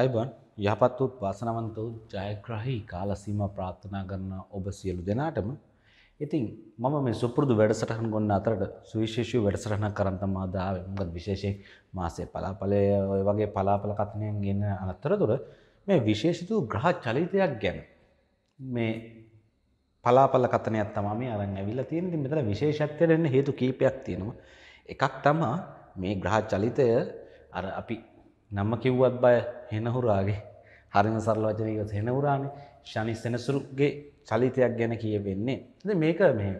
අයබන් යහපත්තුත් වාසනාවන්තවුත් ජයග්‍රහී කාල සීමා ප්‍රාර්ථනා කරන ඔබ සියලු දෙනාටම ඉතින් මම මේ සුපුරුදු වැඩසටහන් ගොන්න අතරට සුවිශේෂී වැඩසටහනක් කරන් තමයි අද ආවේ. මොකද විශේෂයෙන් මාසේ පලාපලයේ ඔය වගේ පලාපල කතනයන් ගෙන අතරතුර මේ විශේෂිත ග්‍රහ චලිතයක් ගැන මේ පලාපල කතනයක් තමයි මේ අරන් ඇවිල්ලා තියෙන්නේ. ඉතින් මෙතන විශේෂත්වයට එන්න හේතු කීපයක් තියෙනවා. එකක් තමයි මේ ග්‍රහ චලිතය අර අපි නම කිව්වත් බය හෙනහුරාගේ හරිම සරල වචන කිව්වොත් හෙනහුරානේ ශනි සෙනසුරුගේ චලිතයක් ගැන කියවෙන්නේ. ඉතින් මේක මේ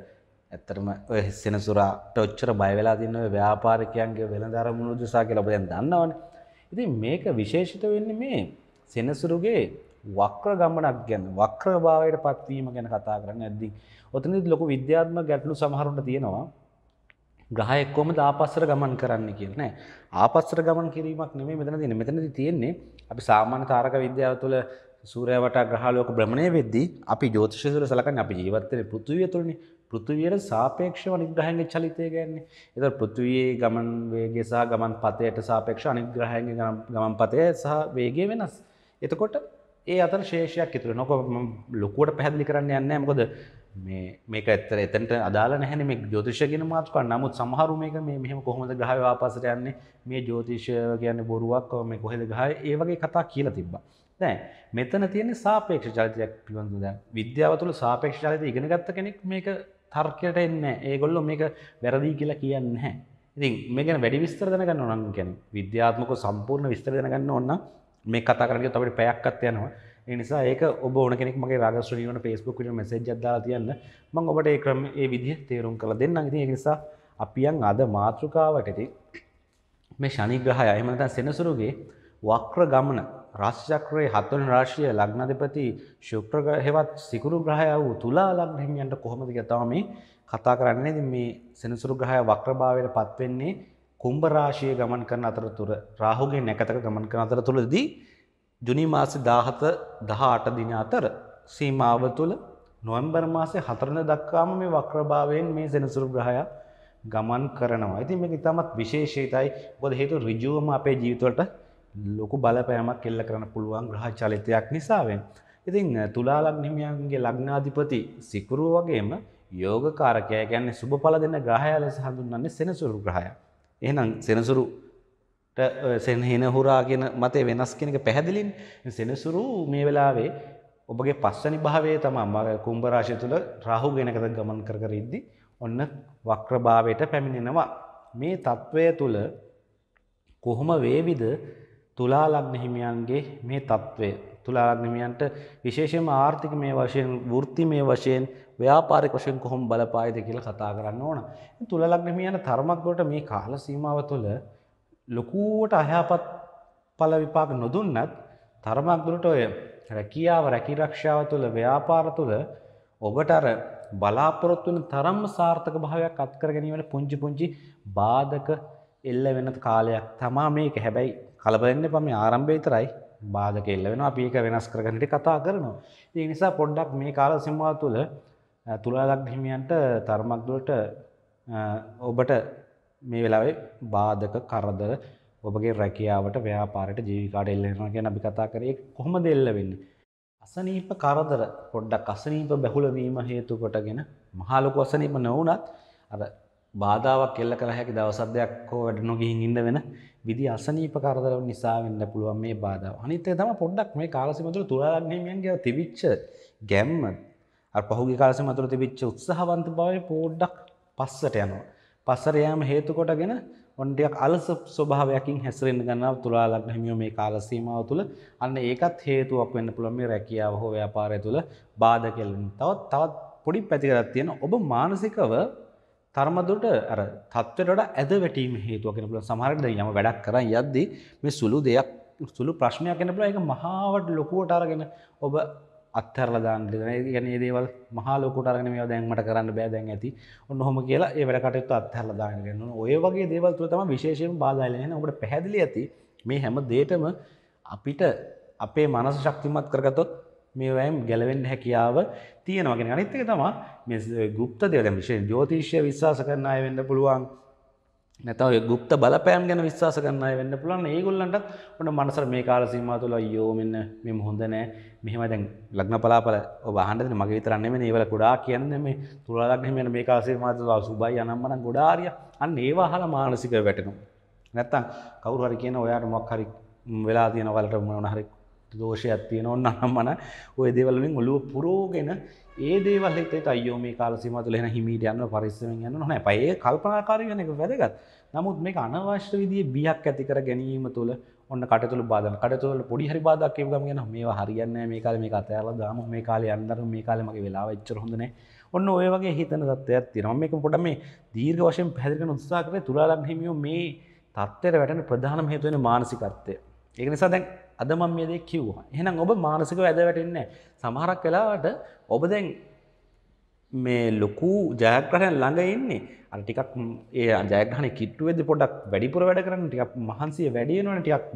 ඇත්තටම ඔය සෙනසුරාට ඔච්චර බය වෙලා තියෙන ඔය ව්‍යාපාරිකයන්ගේ වෙළඳ අරමුණු දිසා කියලා ඔබ දැන් දන්නවනේ. ඉතින් මේක විශේෂිත වෙන්නේ මේ සෙනසුරුගේ වක්‍ර ගමනක් ගැන වක්‍රභාවයට පත්වීම ගැන කතා කරන්නේ. ඉතින් ඔතනදී ලොකු විද්‍යාත්මක ගැටලු සමහරුන්ට තියෙනවා. ග්‍රහය කොහොමද ආපස්සට ගමන් කරන්නේ කියලා නෑ. ආපස්සට ගමන් කිරීමක් නෙමෙයි මෙතන තියෙන්නේ. මෙතනදී තියෙන්නේ අපි සාමාන්‍ය තාරක විද්‍යාව තුළ සූර්යයා වටා ග්‍රහලෝක භ්‍රමණය වෙද්දී අපි ජ්‍යොතිෂය තුළ සලකන්නේ අපි ජීවත් වෙන පෘථිවිය තුළනේ. පෘථිවියට සාපේක්ෂව අනිත් ග්‍රහයන්ගේ චලිතය ගන්නේ. ඒතර පෘථිවියේ ගමන් වේගය සහ ගමන් පථයට සාපේක්ෂව අනිත් ග්‍රහයන්ගේ ගමන් පථය සහ වේගය වෙනස්. එතකොට ඒ අතර ශේෂයක් ඉතුරු වෙනවා. මම ලොකුවට පැහැදිලි කරන්න යන්නේ නැහැ. මොකද මේක ඇත්තට එතනට අදාළ නැහැ නේ මේ ජ්‍යොතිෂය කියන මාතෘකාව. නමුත් සමහරු මේක මේ මෙහෙම කොහොමද ග්‍රහය වාපසට යන්නේ, මේ ජ්‍යොතිෂය කියන්නේ බොරුවක්, මේ කොහෙද ග්‍රහය, ඒ වගේ කතා කියලා තිබ්බා. දැන් මෙතන තියෙන්නේ සාපේක්ෂ චලිතයක් පිළිබඳව. දැන් විද්‍යාව තුළ සාපේක්ෂ චලිතය ඉගෙන ගත්ත කෙනෙක් මේක තර්කයට එන්නේ නැහැ. ඒගොල්ලෝ මේක වැරදි කියලා කියන්නේ නැහැ. ඉතින් මේ ගැන වැඩි විස්තර දැනගන්න ඕන නම් කියන්නේ විද්‍යාත්මකව සම්පූර්ණ විස්තර දැනගන්න ඕන නම් මේ කතා කරන්නේ අපිට පැයක්වත් යනවා. ඒ නිසා ඒක ඔබ ඕන කෙනෙක් මගේ රාගස්ත්‍රීවන Facebook වලින් message එකක් දාලා තියන්න. මම ඔබට ඒ ක්‍රම ඒ විදිහ තේරුම් කරලා දෙන්නම්. ඉතින් ඒක නිසා අපි යන් අද මාතෘකාවට ඉතින් මේ ශනි ග්‍රහය එහෙම නැත්නම් සෙනසුරුගේ වක්‍ර ගමන රාශි චක්‍රයේ 7 වෙනි රාශිය ලග්නාධිපති ශුක්‍ර ග්‍රහයවත් සිකුරු ග්‍රහය වූ තුලා ලග්න හිමියන්ට කොහොමද කියලා තමයි මේ කතා කරන්නේ. ඉතින් මේ සෙනසුරු ග්‍රහය වක්‍රභාවයට පත් වෙන්නේ කුම්භ රාශියේ ගමන් කරන අතරතුර රාහුගේ නැකතක ගමන් කරන අතරතුරදී ජුනි මාසේ 17-18 දින අතර සීමාව තුළ නොවැම්බර් මාසේ 4 වෙනිදා දක්වාම මේ වක්‍රභාවයෙන් මේ සෙනසුරු ග්‍රහය ගමන් කරනවා. ඉතින් මේක ඉතාමත් විශේෂිතයි. මොකද හේතුව ඍජුවම අපේ ජීවිතවලට ලොකු බලපෑමක් එල්ල කරන්න පුළුවන් ග්‍රහ චලිතයක් නිසා වෙන්නේ. ඉතින් තුලා ලග්න හිමියන්ගේ ලග්නාධිපති සිකුරු වගේම යෝගකාරකයා කියන්නේ සුබඵල දෙන ග්‍රහය ලෙස හඳුන්වන්නේ සෙනසුරු ග්‍රහය. එහෙනම් සෙනසුරු හෙනහුරා කියන මතේ වෙනස් කියන එක පැහැදිලිනේ. සෙනසුරු මේ වෙලාවේ ඔබගේ පස්වෙනි භාවයේ තමයි කුම්භ රාශිය තුල රාහු ගෙනකද ගමන් කර කර ඉද්දි ඔන්න වක්‍ර භාවයට පැමිණෙනවා. මේ తත්වය තුල කොහොම වේවිද තුලා ලග්න හිමියන්ගේ මේ తත්වය? තුලා ලග්න හිමියන්ට විශේෂයෙන්ම ආර්ථික මේ වශයෙන්, වෘත්තිමය වශයෙන්, ව්‍යාපාරික වශයෙන් කොහොම බලපායිද කියලා කතා කරන්න ඕන. තුලා ලග්න හිමියන්ට තරමකට මේ කාල සීමාව තුළ ලොකුවට අයහපත් ඵල විපාක නොදුන්නත් තරමක් දුරට ඔය රැකියාව, රැකී රක්ෂාව තුළ, ව්‍යාපාර තුළ ඔබට අර බලාපොරොත්තු වෙන තරම්ම සාර්ථක භාවයක් අත්කර ගැනීමට පුංචි බාධක එල්ල වෙන කාලයක් තමයි මේක. හැබැයි කලබල වෙන්න එපා. මේ ආරම්භය විතරයි බාධක එල්ල වෙනවා. අපි ඒක වෙනස් කරගන්න ඉතින් කතා කරනවා. ඒ නිසා පොඩ්ඩක් මේ කාල සීමාව තුළ තුලා ලග්න හිමියන්ට තරමක් දුරට ඔබට මේ වෙලාවේ බාධක කරදර ඔබගේ රැකියාවට, ව්‍යාපාරයට, ජීවිකාට එල්ල වෙනවා කියන අපි කතා කරේ. කොහොමද එල්ල වෙන්නේ? අසනීප කරදර, පොඩ්ඩක් අසනීප බහුල වීම හේතු කොටගෙන මහා ලොකු අසනීප නොවුණත් අර බාධාවක් එල්ල කළ හැකි දවසක් දෙකක් හෝ වැඩ නොගින් ඉන්න වෙන විදි අසනීප කරදර නිසා වෙන්න පුළුවන් මේ බාධාව. අනිත් එක තමයි පොඩ්ඩක් මේ කාලසීම තුළ තුලා ලග්න හිමියන්ගේ තිබිච්ච ගැම්ම, අර පහුගිය කාලසීම තුළ තිබිච්ච උත්සාහවන්ත භාවය පොඩ්ඩක් පස්සට යනවා. පස්සට යාම හේතු කොටගෙන ඔන්න ටිකක් අලස ස්වභාවයකින් හැසිරෙන්න ගන්නවා තුලා ලග්න හිමියෝ මේ කාල සීමාව තුළ. අන්න ඒකත් හේතුවක් වෙන්න පුළුවන් මේ රැකියාව හෝ ව්‍යාපාරය තුළ බාධක එල්ලෙන්න. තවත් පොඩි පැතිකඩක් තියෙනවා. ඔබ මානසිකව තරමදුරට අර තත්ත්වයට වඩා ඇද වැටීම හේතුවක් වෙන්න පුළුවන්. සමහර විට යම වැඩක් කරන් යද්දී මේ සුළු ප්‍රශ්නයක් වෙන්න පුළුවන්. ඒක මහාවට ලොකුවට අරගෙන ඔබ අත්හැරලා දාන්න දෙනවා. ඒ කියන්නේ මේ දේවල් මහා ලෝකෝට අරගෙන මේවා දැන් මට කරන්න බෑ, දැන් ඇති, ඔන්න ඔහොම කියලා ඒ වැඩ කටයුතු අත්හැරලා දාන්න ගන්නවා. ඔය වගේ දේවල් තුල තමයි විශේෂයෙන්ම බාධා එන්නේ. එහෙනම් ඔබට පැහැදිලි ඇති මේ හැම දෙයකම අපිට අපේ මනස ශක්තිමත් කරගත්තොත් මේ වෑයම් ගැලවෙන්න හැකියාව තියෙනවා කියන එක. අනිත් එක තමයි මේ গুপ্ত දේවල්, දැන් විශේෂයෙන් ජ්‍යොතිෂය විශ්වාස කරන අය වෙන්න පුළුවන්, නැත්නම් ගුප්ත බලපෑම් ගැන විශ්වාස කරන්න අය වෙන්න පුළුවන්. ඒගොල්ලන්ටත් ඔන්න මනසට මේ කාල සීමාව තුළ අයියෝ මෙන්න මෙම හොඳ නැහැ. මෙහෙමයි දැන් ලග්න පලාපල ඔබ අහන්නද මගේ විතරක් නෙමෙයි නේ. ඒවල ගොඩාක් කියන්නේ මේ තුලා ලග්න මෙන්න මේ කාල සීමාව තුළ සුබයි අනම්මනම් ගොඩාක් හරිය. අන්න ඒව අහලා මානසිකව වැටෙනවා. නැත්නම් කවුරු හරි කියන ඔයාට මොකක් හරි වෙලා තියෙන වලට මොන හරි දෝෂයක් තියෙන ඕන අනම්මන ඔය දේවල් වලින් ඔළුව පුරෝගෙන ඒ දේවල් හිතේට අයියෝ මේ කාල සීමාව තුළ එන හිමීට යනවා පරිස්සමෙන් යනවා නෑ. පයි ඒක කල්පනාකාරී වෙන එක වැදගත්. නමුත් මේක අනවශ්‍ය විදිහේ බියක් ඇති කර ගැනීම තුළ ඔන්න කටතුළු බාධා. කටතුළු පොඩි හරි බාධාක් කියපු ගමන් යනවා මේවා හරියන්නේ නෑ. මේ කාලේ මේක අතහැරලා දාමු. මේ කාලේ යන්නතරු මේ කාලේ මගේ වෙලාව එච්චර හොඳ නෑ. ඔන්න ඔය වගේ හිතන තත්ත්වයක් තියෙනවා. මේක පොඩ්ඩක් මේ දීර්ඝ වශයෙන් පැහැදිලි කරන උත්සාහ කරේ තුලා ලග්න හිමියෝ මේ තත්ත්වයට වැටෙන ප්‍රධානම හේතුව වෙන මානසිකත්වය. ඒක නිසා දැන් අද මම මේ දේ කිව්වා. එහෙනම් ඔබ මානසිකව ඇද වැටෙන්නේ නැහැ. සමහරක් වෙලාවට ඔබ දැන් මේ ලොකු ජයග්‍රහණයක් ළඟ ඉන්නේ. අර ටිකක් ඒ ජයග්‍රහණේ කිට්ටු වෙද්දී පොඩ්ඩක් වැඩිපුර වැඩ කරන්න ටිකක් මහන්සිය වැඩි වෙනවනේ. ටිකක්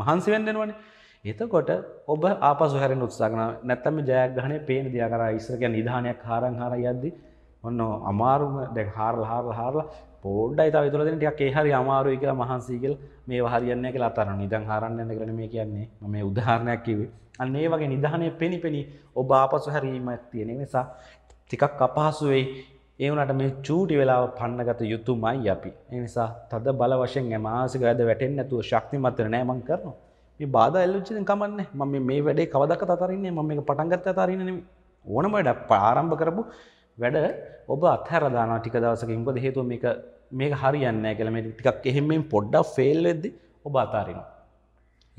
මහන්සි වෙන්න වෙනවනේ. එතකොට ඔබ ආපසු හැරෙන්න උත්සාහ කරනවා. නැත්තම් මේ ජයග්‍රහණේ පේන දිහා කරා ඉස්සර කියන්නේ නිධානයක් හරන් හරා යද්දී ඔන්න අමාරුම දැන් හාරලා පොඩ්ඩයි තව ඉතල දෙන ටිකක් ඒ හරි අමාරුයි කියලා මහන්සි කියලා මේ හරියන්නේ නැහැ කියලා අතාරන නිදන් හරන්න යන කියලා නෙමෙයි කියන්නේ. මම මේ උදාහරණයක් කිව්වේ. අන්න ඒ වගේ නිදහනේ පෙනිපෙනි ඔබ ආපසු හැරීමක් තියෙන නිසා ටිකක් අපහසු වෙයි. ඒ වුණාට මේ චූටි වෙලාව පන්නගත යුතුමයි අපි. ඒ නිසා තද බල වශයෙන් මානසික වැද වැටෙන්නේ නැතුව ශක්තිමත් වෙන්න නෑ මම කරනවා. මේ බාධා එල්ලුච්ච දැන් කමන්නේ. මම මේ වැඩේ කවදාකවත් අතාරින්නේ නෑ. මම මේක පටන් ගත්ත අතාරින්නේ නෙමෙයි. ඕනම වැඩක් ආරම්භ කරපු වැඩ ඔබ අත්හැර දානවා ටික දවසකින්. මොකද හේතුව මේක හරියන්නේ නැහැ කියලා මේ ටිකක් එහෙම මෙන් පොඩ්ඩක් ෆේල් වෙද්දි ඔබ අතාරිනවා.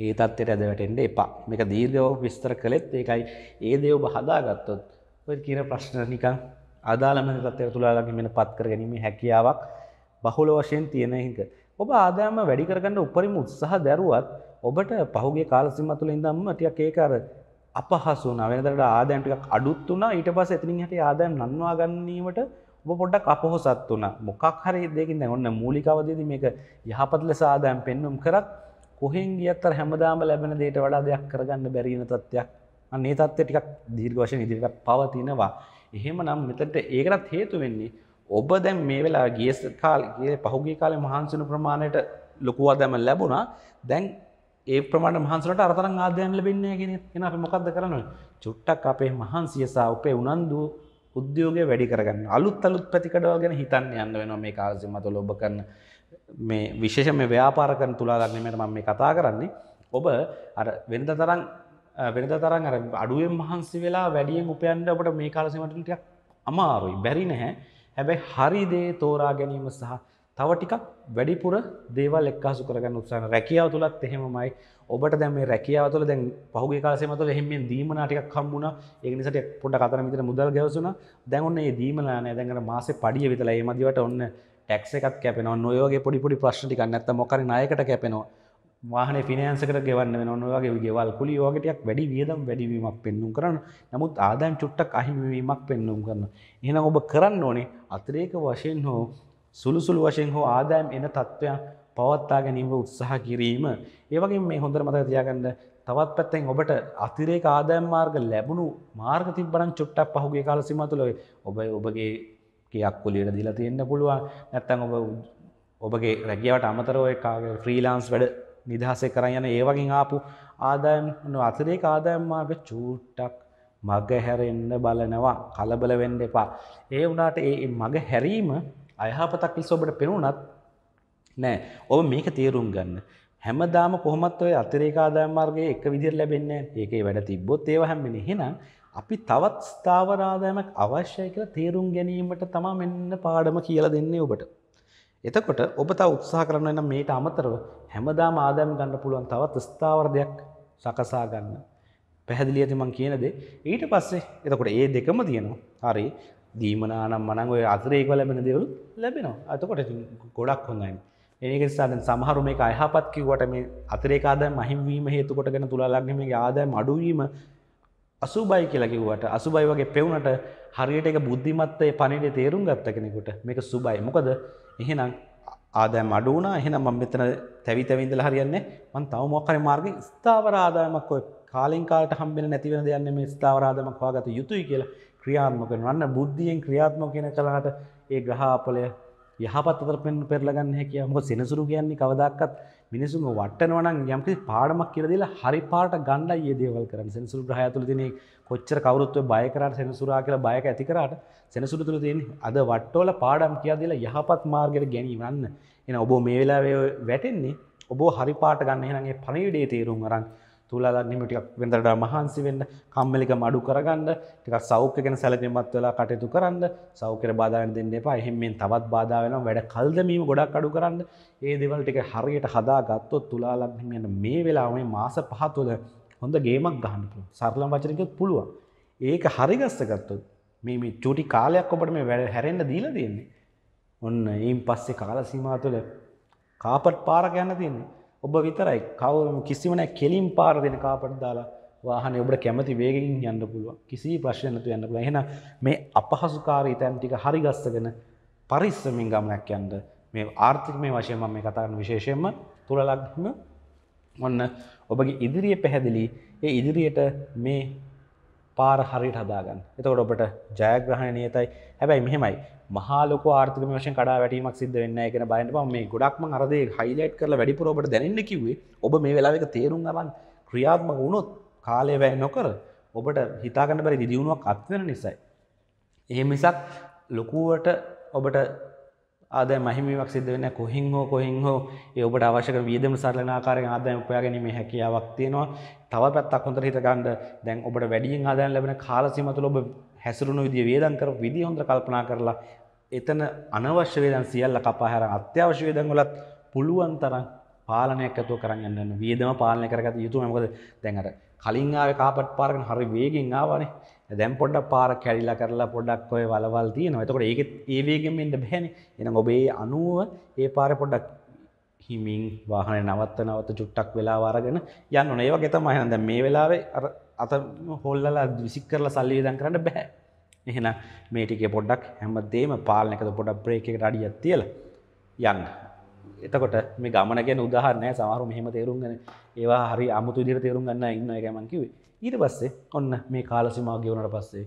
ඒ தත්ත්වයට ඇද වැටෙන්න එපා. මේක දීර්ඝව විස්තර කළෙත් ඒකයි. ඒ දේ ඔබ හදාගත්තොත් ඔය කියන ප්‍රශ්න නිකන් ආදාළම තත්ත්වයට තුලාලගින් මෙන්නපත් කරගැනීමේ හැකියාවක් බහුල වශයෙන් තියෙන එක. ඔබ ආදායම වැඩි කරගන්න උපරිම උත්සාහ දරුවත් ඔබට පහුගිය කාල සීමාව තුළ ඉඳන්ම ටිකක් ඒක අර අපහසු වුණා. වෙනදට ආදායම් ටිකක් අඩුත් වුණා. ඊට පස්සේ එතනින් හැටි ආදායම් නන්වා ගැනීමට ඔබ පොඩ්ඩක් අපොහසත් වුණා. මොකක් හරි දෙකින් දැන් ඔන්න මූලික අවදීදී මේක යහපත් ලෙස ආදායම් පෙන්වුම් කරත් කොහෙන් ගියත් අර හැමදාම ලැබෙන දෙයට වඩා දෙයක් කරගන්න බැරි වෙන තත්ත්වයක්. අන්න ඒ තත්ත්වය ටිකක් දීර්ඝ වශයෙන් ඉදිරියට පවතිනවා. එහෙමනම් මෙතනට ඒකටත් හේතු වෙන්නේ ඔබ දැන් මේ වෙලාව ගිය කාලේ පහුගිය කාලේ මහන්සි වෙන ප්‍රමාණයට ලොකු ආදායම් ලැබුණා. දැන් ඒ ප්‍රමාණයට මහන්සි වලට අර තරම් ආදායම් ලැබෙන්නේ නැහැ කියන්නේ. එහෙනම් අපි මොකද්ද කරන්නේ? චුට්ටක් අපේ මහන්සිය සහ අපේ උනන්දුව උද්‍යෝගය වැඩි කරගන්න. අලුත් ප්‍රතිකඩවල් ගැන හිතන්න යන්න වෙනවා මේ කාල සීමාව තුළ ඔබ කරන මේ විශේෂ මේ ව්‍යාපාර කරන තුලා ලග්න මේකට මම මේ කතා කරන්නේ. ඔබ අර වෙනදතරම් අර අඩුවෙන් මහන්සි වෙලා වැඩියෙන් උපයන්න ඔබට මේ කාල සීමාව තුළ ටිකක් අමාරුයි. බැරි නැහැ. හැබැයි හරි දේ තෝරා ගැනීම සහ තව ටිකක් වැඩිපුර දේවල් එක්කාසු කරගන්න උත්සාහ කරන රැකියාව තුලත් එහෙමමයි. ඔබට දැන් මේ රැකියාව තුළ දැන් පහුගිය කාල සීමාව තුළ එහෙම්මෙන් දීමනා ටිකක් හම්බුණා. ඒක නිසා ටිකක් පොඩ්ඩක් අතන මෙතන මුදල් ගැවසුණා. දැන් ඔන්න මේ දීමනා නෑ. දැන් අර මාසේ පඩිය විතලා ඒ මදිවට ඔන්න ටැක්ස් එකක් කැපෙනවා. ඔන්න ඔය වගේ පොඩි පොඩි ප්‍රශ්න ටිකක් නැත්තම් මොකක් හරි ණයකට කැපෙනවා. වාහනේ ෆිනෑන්ස් එකට ගෙවන්න වෙනවා. ඔන්න ඔය වගේ ගෙවල් කුලි ඔය වගේ ටිකක් වැඩි වියදම් වැඩි වීමක් පෙන්වුම් කරනවා. නමුත් ආදායම් චුට්ටක් අහිමි වීමක් පෙන්වුම් කරනවා. එහෙනම් ඔබ කරන්න ඕනේ අතිරේක වශයෙන් හෝ සුළුසුළු වශයෙන් හෝ ආදායම් එන තත්ත්වයන් පවත්වා ගැනීම උත්සාහ කිරීම. ඒ වගේම මේ හොඳට මතක තියාගන්න තවත් පැත්තෙන් ඔබට අතිරේක ආදායම් මාර්ග ලැබුණු මාර්ග තිබ්බනම් චුට්ටක් පහුගිය කාල සීමාව තුළ ඔබ ඔබගේ කියක් කුලියට දීලා තියෙන්න පුළුවන්. නැත්නම් ඔබගේ රැකියාවට අමතරව ඔය ෆ්‍රීලාන්ස් වැඩ නිදහසේ කරන් යන ඒ වගේ ආපු ආදායම් අතිරේක ආදායම් මාර්ග චුට්ටක් මග හැරෙන්න බලනවා. කලබල වෙන්න එපා. ඒ වුණාට මේ මග හැරීම අයහපතක් ලෙස ඔබට පෙනුනත් නෑ. ඔබ මේක තේරුම් ගන්න. හැමදාම කොහොමත් ඔය අතිරේක ආදායම් මාර්ගයේ එක විදිහට ලැබෙන්නේ නෑ. ඒකේ වැඩ තිබ්බොත් ඒව හැම්බෙන්නේ. එහෙනම් අපි තවත් ස්ථාවර ආදායමක් අවශ්‍යයි කියලා තේරුම් ගැනීමට තමයි මෙන්න පාඩම කියලා දෙන්නේ ඔබට. එතකොට ඔබ තව උත්සාහ කරනවා නම් මේට අමතරව හැමදාම ආදායම් ගන්න පුළුවන් තවත් ස්ථාවර දෙයක් සකසා ගන්න. පැහැදිලියද මම කියන දේ? ඊට පස්සේ එතකොට මේ දෙකම තියෙනවා. හරි. දීමනා නම් මනං ඔය අතිරේක ලැබෙන දේවල් ලැබෙනවා. එතකොට ගොඩක් හොඳයි. ඒක නිසා දැන් සමහරු මේක අයහපත් කිව්වට මේ අතිරේක ආදායම් අහිමි වීම හේතු කොටගෙන තුලා ලග්න මේකේ ආදායම් අඩු වීම අසුබයි කියලා කිව්වට අසුබයි වගේ පෙවුනට හරියට ඒක බුද්ධිමත්ත්වයේ පණිවිඩය තේරුම් ගත්ත කෙනෙකුට මේක සුබයි. මොකද එහෙනම් ආදායම් අඩු වුණා. එහෙනම් මම මෙතන තැවි ඉඳලා හරියන්නේ නැහැ. මම තව මොකක් හරි මාර්ගෙ ස්ථාවර ආදායමක් ඔය කාලෙන් කාලට හම්බෙන්නේ නැති වෙන දෙයක් නෙමේ. ස්ථාවර ආදායමක් හොයාගත යුතුයි කියලා ක්‍රියාත්මක කරනවා. අන්න බුද්ධියෙන් ක්‍රියාත්මක වෙන කලකට ඒ ග්‍රහාපලය यहाँ पर तदर्पेन पेर लगन है कि हमको सेनसुरु ज्ञानी कवदाकत मिनिसुंग वाटन वणंग यमके पाड़ मक्किरदिल हरिपाट गंडा ये देवल करन सेनसुरु ग्रहय तुल दिने कोच्चर कवरुत्व बाय कराट सेनसुरु आकला बाय का अतिकराट सेनसुरु तुल दिने अद वट्टोल पाड़म कियादिल यहापत मार्गेट गणी वन्न एना ओबो मे वेलावे වැටෙන්නේ ओबो हरिपाट गन्न एना ए पणिडे තේරුම් අරන් තුලා ලග්නෙම ටිකක් වෙන්දරට මහන්සි වෙන්න කම්මැලිකම අඩු කරගන්න ටිකක් සෞඛ්‍ය ගැන සැලකිලිමත් වෙලා කටයුතු කරන්න සෞඛ්‍යයට බාධා වෙන දෙන්න එපා. එහෙන් මෙන් තවත් බාධා වෙනවා වැඩ කල්දමීම ගොඩක් අඩු කරන්න. මේ දේවල් ටික හරියට හදාගත්තොත් තුලා ලග්නෙම මේ වෙලාව මේ මාස 5 තුළ හොඳ ගේමක් ගන්න පුළුවන්. සරලම වචනකින් කිව්වොත් පුළුවන්. ඒක හරි ගස්සගත්තොත් මේ චූටි කාලයක් ඔබට මේ වැඩ හැරෙන්න දීලා දෙන්නේ. ඔන්න ඊයින් පස්සේ කාල සීමාව තුළ කාපට් පාරක යන්න තියෙන්නේ. ඔබ විතරයි කවම කිසිම නැ කෙලින් පාර දෙන කාපට දාලා වාහනේ ඔබට කැමති වේගකින් යන්න පුළුවන්. කිසි ප්‍රශ්නයක් නැතුව යන්න පුළුවන්. එහෙනම් මේ අපහසුකාරී තැන් ටික හරි ගස්සගෙන පරිස්සමින් ගමනක් යන්න මේ ආර්ථික මේ වශයෙන් මම මේ කතා කරන විශේෂයෙන්ම තුලා ලග්නෙම මොන්න ඔබගේ ඉදිරිය පැහැදිලි. ඒ ඉදිරියට මේ පාර හරියට හදාගන්න. එතකොට ඔබට ජයග්‍රහණ නියතයි. හැබැයි මෙහෙමයි මහා ලොකු ආර්ථික මේ වශයෙන් කඩා වැටීමක් සිද්ධ වෙන්නේ නැහැ කියන බයෙන් තමයි මේ ගොඩක් මම අර දේ highlight කරලා වැඩිපුර ඔබට දෙන්න කිව්වේ. ඔබ මේ වෙලාවෙක තේරුම් ගන්න ක්‍රියාත්මක වුණොත් කාලය වැය නොකර ඔබට හිතා ගන්න බැරි දිදිුණාවක් අත් වෙන නිසායි. එහෙම මිසක් ලොකුවට ඔබට ආදායම හිමිවීමක් සිද්ධ වෙන්නේ නැහැ. කොහෙන් හෝ ඒ ඔබට අවශ්‍ය කරන වියදම් සරලන ආකාරයෙන් ආදායම උපයා ගැනීමේ හැකියාවක් තියෙනවා. තව පැත්තක් හොඳට හිත ගන්න. දැන් ඔබට වැඩියෙන් ආදායම් ලැබෙන කාල සීමාව තුළ ඔබ හැසිරුණු විදිය වේදම් කරපු විදිය හොඳට කල්පනා කරලා එතන අනවශ්‍ය වේදම් සියල්ල කපා හැර අත්‍යවශ්‍ය වේදම් වලත් පුළුවන් තරම් පාලනයක් ඇතුව කරන් යන්න වේදම පාලනය කරගත යුතුයි. මොකද දැන් අර කලින් ආවේ කාපට් පාරකන හරි වේගෙන් ආවනේ. දැන් පොඩ්ඩක් පාර කැඩිලා කරලා පොඩ්ඩක් ඔය වලවල් තියෙනවා. එතකොට ඒකේ ඒ වේගෙම එන්න බෑනේ. එහෙනම් ඔබ ඒ 90 ඒ පාරේ පොඩ්ඩක් හිමින් වාහනේ නවත්ත චුට්ටක් වෙලාව අරගෙන යන්න ඕනේ. ඒ වගේ තමයි. එහෙනම් දැන් මේ වෙලාවේ අර අත හොල්ලලා විසික් කරලා සල්ලි වේදම් කරන්න බෑ. එහෙනම් මේ ටිකේ පොඩ්ඩක් හැමදේම පාලනයකට පොඩ්ඩක් බ්‍රේක් එකකට අඩියක් තියලා යන්න. එතකොට මේ ගමන ගැන උදාහරණයක් සමහරව මෙහෙම තේරුම් ගන්න. ඒවා හරි අමුතු විදිහට තේරුම් ගන්න ඉන්නවා ඒකයි මම කිව්වේ. ඊට පස්සේ ඔන්න මේ කාල සීමාව ගෙවුනට පස්සේ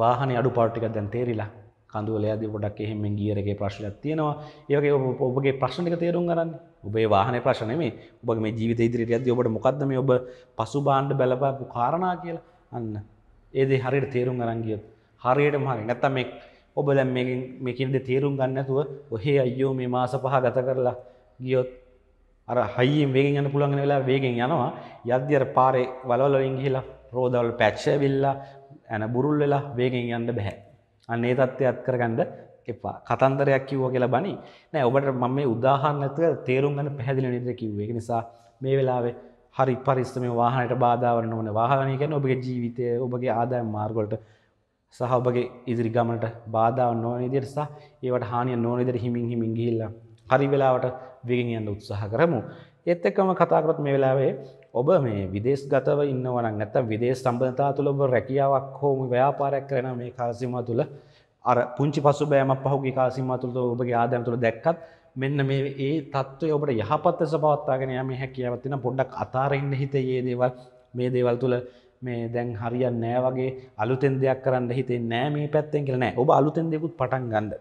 වාහනේ අඩුපාඩු ටිකක් දැන් තේරිලා කඳුවල යද්දී පොඩ්ඩක් එහෙම මෙන් ගියර් එකේ ප්‍රශ්නයක් තියෙනවා. ඒ වගේ ඔබගේ ප්‍රශ්න ටික තේරුම් ගන්න. ඔබේ වාහනේ ප්‍රශ්න නෙමෙයි. ඔබගේ මේ ජීවිතය ඉදිරියට යද්දී ඔබට මොකද්ද මේ ඔබ පසුබාහන්න බලපාපු කාරණා කියලා අන්න ඒ දේ හරියට තේරුම් ගන්න ගියොත් හරියටම හරි. නැත්තම් මේ ඔබ දැන් මේ කියන දේ තේරුම් ගන්න නැතුව ඔහේ අයියෝ මේ මාස පහ ගත කරලා ගියොත් අර හයියෙන් වේගෙන් යන්න පුළුවන් වෙන වෙලාව වේගෙන් යනවා. යද්දී අර පාරේ වලවල වලින් ගිහිලා රෝදවල පැච් ඇවිල්ලා එන බුරුල් වෙලා වේගෙන් යන්න බෑ. අන්න ඒ தත්ත්වයක් කරගන්න එපා. කතන්දරයක් කිව්වා කියලා බණි නෑ. ඔබට මම මේ උදාහරණ නැතුව තේරුම් ගන්න පැහැදිලි විදිහට කිව්වේ. ඒක නිසා මේ වෙලාවේ හරි පරිස්සමෙන් වාහනයට බාධා වන්න ඕනේ. වාහනය කියන්නේ ඔබගේ ජීවිතය, ඔබගේ ආදායම් මාර්ග වලට සහ ඔබගේ ඉදිරි ගමනට බාධා නොවන විදිහට සහ ඒවට හානිය නොවන විදිහට හිමින් ගිහිල්ලා හරි වෙලාවට වේගෙන් යන්න උත්සාහ කරමු. ඒත් එක්කම කතා කරොත් මේ වෙලාවේ ඔබ මේ විදේශගතව ඉන්නවා නම් නැත්නම් විදේශ සම්බන්ධතා තුළ ඔබ රැකියාවක් හෝ ව්‍යාපාරයක් කරන මේ කාල සීමාව තුළ අර පුංචි පසුබෑමක් පහුගිය කාල සීමාව තුළ ඔබගේ ආදායම් තුළ දැක්කත් මෙන්න මේ ඒ தত্ত্বය ඔබට යහපත් ලෙස පවත්වාගෙන යාමේ හැකියාවක් තියෙන පොඩ්ඩක් අතාරින්න හිතේ මේ දේවල් තුළ මේ දැන් හරියන්නේ නැහැ වගේ අලුතෙන් දෙයක් කරන්න හිතෙන්නේ නැහැ මේ පැත්තෙන් කියලා නෑ. ඔබ අලුතෙන් දෙයක්ත් පටන් ගන්න.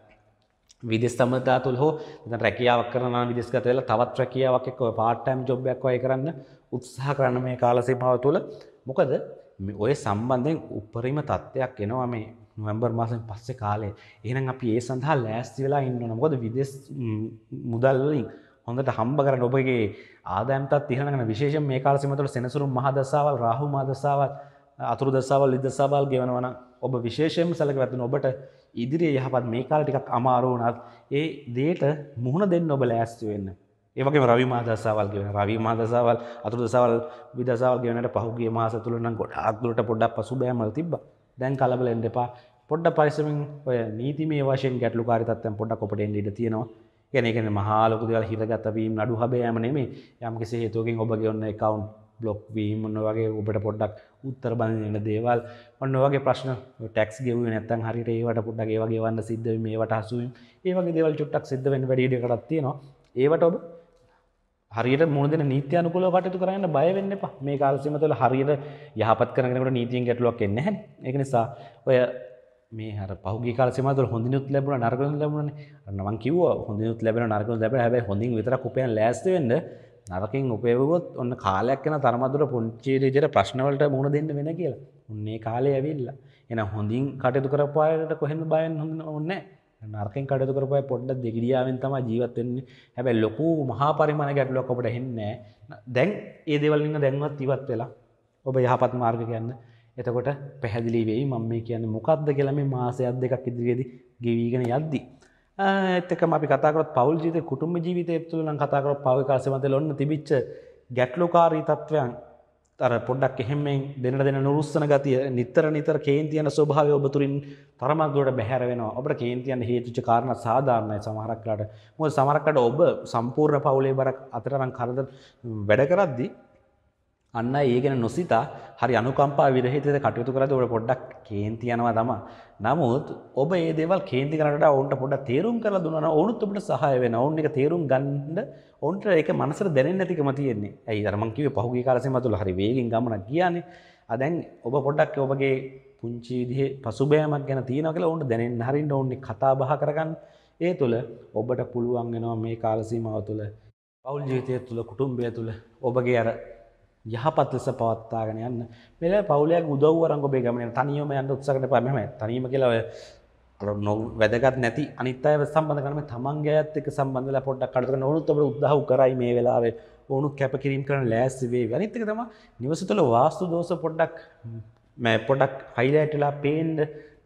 විදේශ සම්බන්ධතා තුළ හෝ නැත්නම් රැකියාවක් කරනවා නම් විදේශගත වෙලා තවත් රැකියාවක් එක්ක ඔය part time job එකක් වගේ කරන්න උත්සාහ කරන මේ කාල සීමාව තුළ. මොකද ඔය සම්බන්ධයෙන් උපරිම තත්ත්වයක් එනවා මේ නොවැම්බර් මාසෙන් පස්සේ කාලේ. එහෙනම් අපි ඒ සඳහා ලෑස්ති වෙලා ඉන්න ඕන. මොකද විදේශ මුදල් වලින් හොඳට හම්බ කරගන්න ඔබගේ ආදායම් තත් ඉහළ යන විශේෂයෙන් මේ කාල සීමාව තුළ සෙනසුරු මහ දසාවල්, රාහු මහ දසාවල්, අතුරු දසාවල්, ඉද දසාවල් ගෙවනවා නම් ඔබ විශේෂයෙන්ම සැලකවතුන ඔබට ඉදිරියේ යහපත් මේ කාලේ ටිකක් අමාරු වුණත් ඒ දෙයට මුහුණ දෙන්න ඔබ ලෑස්ති වෙන්න. ඒ වගේම රවි මහ දසාවල් ගෙවන, රවි මහ දසාවල්, අතුරු දසාවල්, ඉද දසාවල් ගෙවනට පහුගිය මාස තුල නම් ගොඩාක් දුරට පොඩ්ඩක් පසුබෑමල් තිබ්බා. දැන් කලබල වෙන්න එපා. පොඩ්ඩක් පරිස්සමින් ඔය නීතිමය වශයෙන් ගැටලුකාරී තත්ත්වයන් පොඩ්ඩක් ඔබට එන්න ඉඩ තියෙනවා. ගැනගෙන මහා ලොකු දේවල් හිරගත වීම නඩු හැබෑම නෙමෙයි. යම් කිසි හේතුවකින් ඔබගේ ඔන්න account block වීම මොන වගේ ඔබට පොඩ්ඩක් උත්තර බඳින දේවල් මොන වගේ ප්‍රශ්න tax ගෙවුවේ නැත්නම් හරියට ඒවට පොඩ්ඩක් ඒවා ගෙවන්න සිද්ධ වෙයි. මේවට හසු වීම ඒ වගේ දේවල් චුට්ටක් සිද්ධ වෙන්න වැඩි ඉඩකඩක් තියෙනවා. ඒවට ඔබ හරියට මුණ දෙන නීති අනුකූලව කටයුතු කරන්න බය වෙන්න එපා. මේ කාල සීමාව තුළ හරියට යහපත් කරනකොට නීතියෙන් ගැටලුවක් එන්නේ නැහැ නේ. ඒක නිසා ඔය මේ අර පහුගිය කාල සීමාවතල හොඳිනුත් ලැබුණා නරකිනුත් ලැබුණානේ. අර මම කිව්වා හොඳිනුත් ලැබෙනවා නරකිනුත් ලැබෙනවා. හැබැයි හොඳින් විතරක් උපයන්න ලෑස්ති වෙන්න නරකින් උපයවුවොත් ඔන්න කාලයක් යන තරමදුර පොන්චි දෙජර ප්‍රශ්න වලට මුහුණ දෙන්න වෙන කියලා. උන්නේ කාලේ ඇවිල්ලා. එහෙනම් හොඳින් කටයුතු කරපුවාට කොහෙන්ද බය වෙන්න ඕනේ නැහැ. නරකින් කටයුතු කරපුවා පොඩ්ඩක් දෙගිඩියාවෙන් තමයි ජීවත් වෙන්නේ. හැබැයි ලොකු මහා පරිමාණ ගැටලුවක් අපිට හෙන්නේ නැහැ. දැන් මේ දේවල් ඉන්න දැන්වත් ඉවත් වෙලා ඔබ යහපත් මාර්ග යන්න. එතකොට පැහැදිලි වෙයි මම මේ කියන්නේ මොකද්ද කියලා මේ මාසයක් දෙකක් ඉදිරියේදී ගෙවිගෙන යද්දී ඒත් එක්කම අපි කතා කරොත් පෞල් ජීවිතේ කුටුම්බ ජීවිතය තුළ නම් කතා කරොත් පෞල් කාලේ මතල ඔන්න තිබිච්ච ගැටලුකාරී තත්වයන් අර පොඩ්ඩක් එහෙම මේ දෙනට දෙන නුරුස්සන ගතිය නිතර කේන්ති යන ස්වභාවය ඔබ තුරින් තරමක් දුරට බැහැර වෙනවා. ඔබට කේන්ති යන හේතුච කාරණා සාධාරණයි සමහරක් වෙලාට. මොකද සමහරක් වෙලාට ඔබ සම්පූර්ණ පෞලේ බරක් අතරනම් කරදර වැඩ කරද්දී අන්න ඒ ගැන නොසිතා හරි අනුකම්පා විරහිතව කටයුතු කරද්දී ඔබට පොඩ්ඩක් කේන්ති යනවා තමයි. නමුත් ඔබ මේ දේවල් කේන්ති කරනට වඩා පොඩ්ඩක් තේරුම් කරලා දුන්නා නම් ඕනුත් ඔබට සහාය වෙනවා. ඕන් එක තේරුම් ගන්න ඕන්ට ඒක මනසට දැනෙන්නේ නැතිකම තියෙන්නේ. ඇයි අර මම කිව්වේ පහුගිය කාල සීමාවතුල හරි වේගෙන් ගමනක් ගියානේ. ආ දැන් ඔබ පොඩ්ඩක් ඔබගේ පුංචි විදිහේ පසුබෑමක් ගැන තියෙනවා කියලා ඕන්ට දැනෙන්න හරින්න ඕන්නේ කතා බහ කරගන්න. ඒ තුළ ඔබට පුළුවන් වෙනවා මේ කාල සීමාව තුළ පෞල් ජීවිතය තුළ කුටුම්බය තුළ ඔබගේ අර යහපත් ලෙස පවත්වාගෙන යන්න. මෙලේ පෞලයක් උදව්ව අරන් ඔබේ ගමන තනියම යන්න උත්සාහ කරන්න එපා. මෙහෙම තනියම කියලා අර වැදගත් නැති අනිත් අයව සම්බන්ධ කරගෙන තමන්ගේ අයත් එක්ක සම්බන්ධ වෙලා පොඩ්ඩක් කඩ කරගෙන ඕනුත් ඔබට උදව් කරයි මේ වෙලාවේ. ඕනුත් කැපකිරීම කරන ලෑස්ති වේවි. අනිත් එක තමයි නිවස තුළ වාස්තු දෝෂ පොඩ්ඩක් highlight වෙලා පේන්න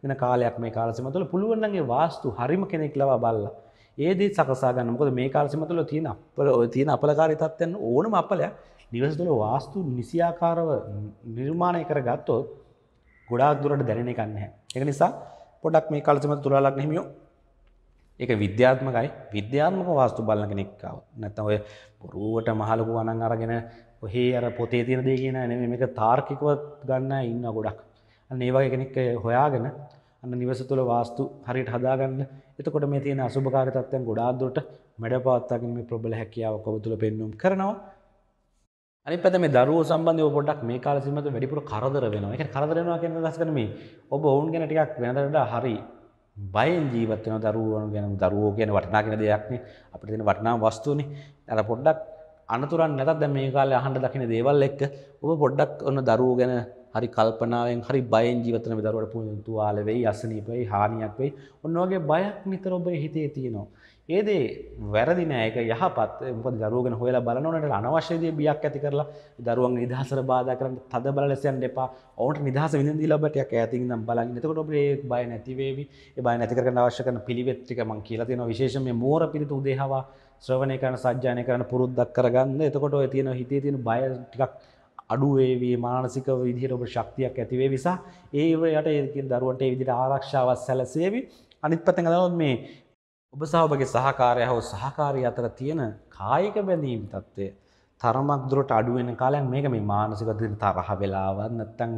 වෙන කාලයක් මේ කාල සීමාව තුළ පුළුවන් නම් ඒ වාස්තු හරිම කෙනෙක් ලවා බලලා ඒ දේ සකසා ගන්න. මොකද මේ කාල සීමාව තුළ තියෙන අපලකාරී තත්ත්වයන් ඕනම අපලයක් නිවස තුළ වාස්තු නිසියාකාරව නිර්මාණය කරගත්තොත් ගොඩාක් දුරට දැනෙන එකක් නැහැ. ඒක නිසා පොඩ්ඩක් මේ කාල සීමාව තුළ ලග්න හිමියෝ ඒක විද්‍යාත්මකයි. විද්‍යාත්මක වාස්තු බලන කෙනෙක් ආව. නැත්නම් ඔය බොරුවට මහලක වණන් අරගෙන ඔහි අර පොතේ තියෙන දේ කියන නෙමෙයි මේක තාර්කිකව ගන්න ඉන්න ගොඩක්. අන්න ඒ වගේ කෙනෙක් හොයාගෙන අන්න නිවස තුළ වාස්තු හරියට හදාගන්න. එතකොට මේ තියෙන අසුභකාරී තත්ත්වයන් ගොඩාක් දුරට මැඩපවත්වාගෙන මේ ප්‍රබල හැකියාවක් ඔබ තුළ පෙන්වුම් කරනවා. අනිත් පැත්තේ මේ දරුවෝ සම්බන්ධව පොඩ්ඩක් මේ කාල සීමාවට වැඩිපුර කරදර වෙනවා. ඒ කියන්නේ කරදර වෙනවා කියන අදහස් කරන්නේ මේ ඔබ ඔවුන් ගැන ටිකක් වෙනදට වඩා හරි බයෙන් ජීවත් වෙනවා දරුවෝ ගැන. දරුවෝ කියන්නේ වටිනා කියන දෙයක්නේ. අපිට තියෙන වටිනාම වස්තුවනේ. අර පොඩ්ඩක් අනතුරක් නැතත් දැන් මේ කාලේ අහන්න දකින්න දේවල් එක්ක ඔබ පොඩ්ඩක් ඔන්න දරුවෝ ගැන හරි කල්පනාවෙන් හරි බයෙන් ජීවත් වෙන මේ දරුවට පුදුම තුවාල වෙයි, අසනීප වෙයි, හානියක් වෙයි. ඔන්න ඔයගේ බයක් නිතර ඔබේ හිතේ තියෙනවා. ඒ දේ වැරදි නෑ. ඒක යහපත්. මොකද දරුවෝ ගැන හොයලා බලන ඕනට අනවශ්‍ය දේ බියක් ඇති කරලා දරුවන්ගේ නිදහසට බාධා කරන්න තද බල ලෙස යන්න එපා. ඔවුන්ට නිදහස විඳින්න දීලා ඔබ ටිකක් ඈතින් ඉඳන් බලන්න. එතකොට ඔබේ බය නැති වේවි. ඒ බය නැති කරගන්න අවශ්‍ය කරන පිළිවෙත් ටික මම කියලා තියෙනවා. විශේෂයෙන් මේ මෝර පිළිතු උදේහවා ශ්‍රවණය කරන සජ්ජායනය කරන පුරුද්දක් කරගන්න. එතකොට ඔය තියෙන හිතේ තියෙන බය ටිකක් අඩු වේවි. මානසික විදිහට ඔබ ශක්තියක් ඇති වේවි. ඒ යට ඒ කියන දරුවන්ට ඒ විදිහට ආරක්ෂාවක් සැලසෙවි. අනිත් පැත්තෙන් අදනොත් මේ ඔබ සහ ඔබගේ සහකාරය හෝ සහකාරිය අතර තියෙන කායික බැඳීම් තත්ත්වය තරමක් දුරට අඩු වෙන කාලයක් මේක මේ මානසික දින තරහ වෙලාවත් නැත්නම්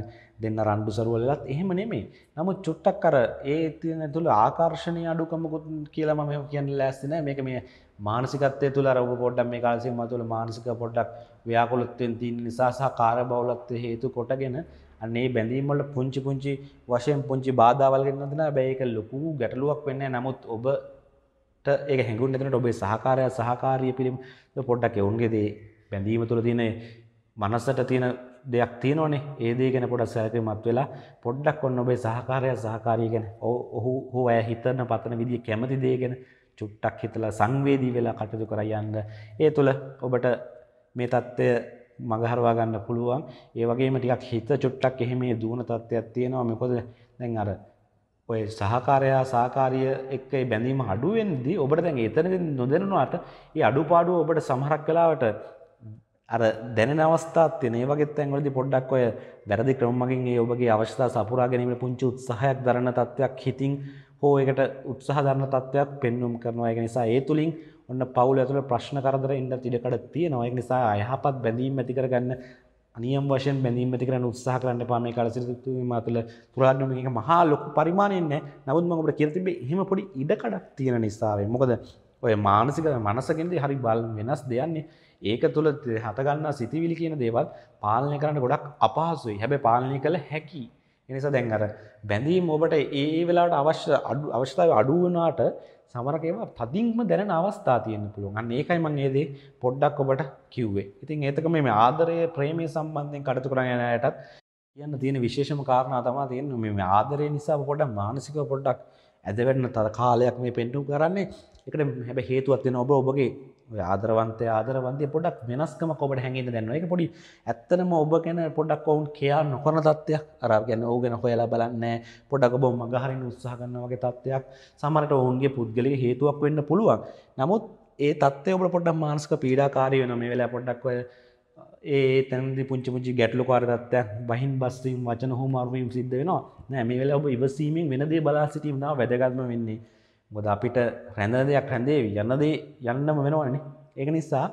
දෙන්න රණ්ඩු සරුවල වෙලත් එහෙම නෙමෙයි. නමුත් චුට්ටක් අර ඒ තියෙන තුල ආකර්ෂණීය අඩුකමකුත් කියලා මම එහෙම කියන්න ලෑස්ති නැහැ. මේක මේ මානසිකත්වයේ තුල අර ඔබ පොඩ්ඩක් මේ කාලේ සීමාව තුල මානසික පොඩ්ඩක් ව්‍යාකූලත්වයෙන් තියෙන නිසා සහ කාර්යබහුලත්වයේ හේතු කොටගෙන අනේ බැඳීම් වල පුංචි වශයෙන් පුංචි බාධාවල් ගෙනත් නැහැ. හැබැයි ඒක ලොකු ගැටලුවක් වෙන්නේ නැහැ. නමුත් ඔබ ඒක හැඟුම් නැතිනට ඔබේ සහකාරිය පිළිබඳ පොඩ්ඩක් එවුන්ගේ දේ බැඳීම තුළ තියෙන මනසට තියෙන දෙයක් තියෙනවනේ. ඒ දේ ගැන පොඩ්ඩක් සැලකිලිමත් වෙලා පොඩ්ඩක් ඔන්න ඔබේ සහකාරිය ගැන ඔහු අය හිතන පතන විදිය කැමති දේ ගැන චුට්ටක් හිතලා සංවේදී වෙලා කටයුතු කර යන්න. ඒ තුළ ඔබට මේ தත්ත්වය මගහරවා ගන්න පුළුවන්. ඒ වගේම ටිකක් හිත චුට්ටක් එහෙම දුවන தත්ත්වයක් තියෙනවා. මොකද දැන් අර ඔය සහකාරයා සහකාරිය එක්ක ඒ බැඳීම අඩු වෙනදී ඔබට දැන් එතනදී නොදැනුණාට ඒ අඩුපාඩුව ඔබට සමහරක් වෙලාවට අර දැනෙන අවස්ථාවක් තියෙන. ඒ වගේ තැන්වලදී පොඩ්ඩක් ඔය වැරදි ක්‍රම මගින් ඒ ඔබගේ අවශ්‍යතා සපුරා ගැනීමේ පුංචි උත්සාහයක් දරන තත්වයක් හිතින් හෝ ඒකට උත්සාහ දරන තත්වයක් පෙන්වුම් කරනවා. ඒක නිසා ඒ තුලින් ඔන්න පවුල ඇතුළේ ප්‍රශ්න කරදර ඉන්න ඉඩකඩ තියෙනවා. ඒක නිසා අයහපත් බැඳීම් ඇති කරගන්න අනියම් වශයෙන් බැඳීම් ඇති කරන්න උත්සාහ කරන්න එපා. මේ කාල සිරිතුමේ මාතල තුලාගන්න මේක මහා ලොකු පරිමාණයක් නෑ. නමුත් මම ඔබට කියලා තිබ්බේ එහෙම පොඩි ඉඩකඩක් තියෙන නිසා වෙයි. මොකද ඔය මානසික මනසකින්දී හරි බල වෙනස් දෙයන්නේ. ඒක තුළ හත ගන්නා සිතිවිලි කියන දේවල් පාලනය කරන්න ගොඩක් අපහසුයි. හැබැයි පාලනය කළ හැකි. එනිසා දැන් අර බැඳීම් ඔබට ඒ වෙලාවට අවශ්‍යතාවය අඩු වුණාට සමහරක් ඒවා තදින්ම දැනෙන අවස්ථා තියෙන්න පුළුවන්. අන්න ඒකයි මම මේ දේ පොඩ්ඩක් ඔබට කිව්වේ. ඉතින් ඒතක මේ ආදරය ප්‍රේමය සම්බන්ධයෙන් කටයුතු කරන අයටත් කියන්න තියෙන විශේෂම කාරණා තමයි තියෙන්නේ මේ ආදරය නිසා පොඩ්ඩක් මානසිකව පොඩ්ඩක් ඇදවැටෙන කාලයක් මේ පෙන්නුම් කරන්නේ. ඒකට හැබැයි හේතුවක් වෙන ඔබගේ ආදරවන්තයා ආදරවන්තිය පොඩ්ඩක් වෙනස්කමක් ඔබට හැංගෙන්න දැනනවා. ඒක පොඩි ඇත්තනම ඔබ ගැන පොඩ්ඩක් වුන් කෙයා නොකරන තත්ත්වයක්. අර කියන්නේ ඕ ගැන හොයලා බලන්නේ පොඩ්ඩක් ඔබ මගහරින්න උත්සාහ කරනවා වගේ තත්ත්වයක්. සමහරට ඔවුන්ගේ පුද්ගලික හේතුවක් වෙන්න පුළුවන්. නමුත් ඒ තත්ත්වය ඔබට පොඩ්ඩක් මානසික පීඩාකාරී වෙනවා. මේ වෙලාව පොඩ්ඩක් ඔය ඒ තනදි පුංචි ගැටලුකාරී තත්ත්වයක් බහින් බස් වීම වචන හුමාරු වීම සිද්ධ වෙනවා. නෑ මේ වෙලාව ඔබ ඉවසීමෙන් වෙන දේ බලා සිටීම තමයි වැදගත්ම වෙන්නේ. මොකද අපිට රැඳෙන දෙයක් රැඳේවි යන දේ යන්නම වෙනවනේ. ඒක නිසා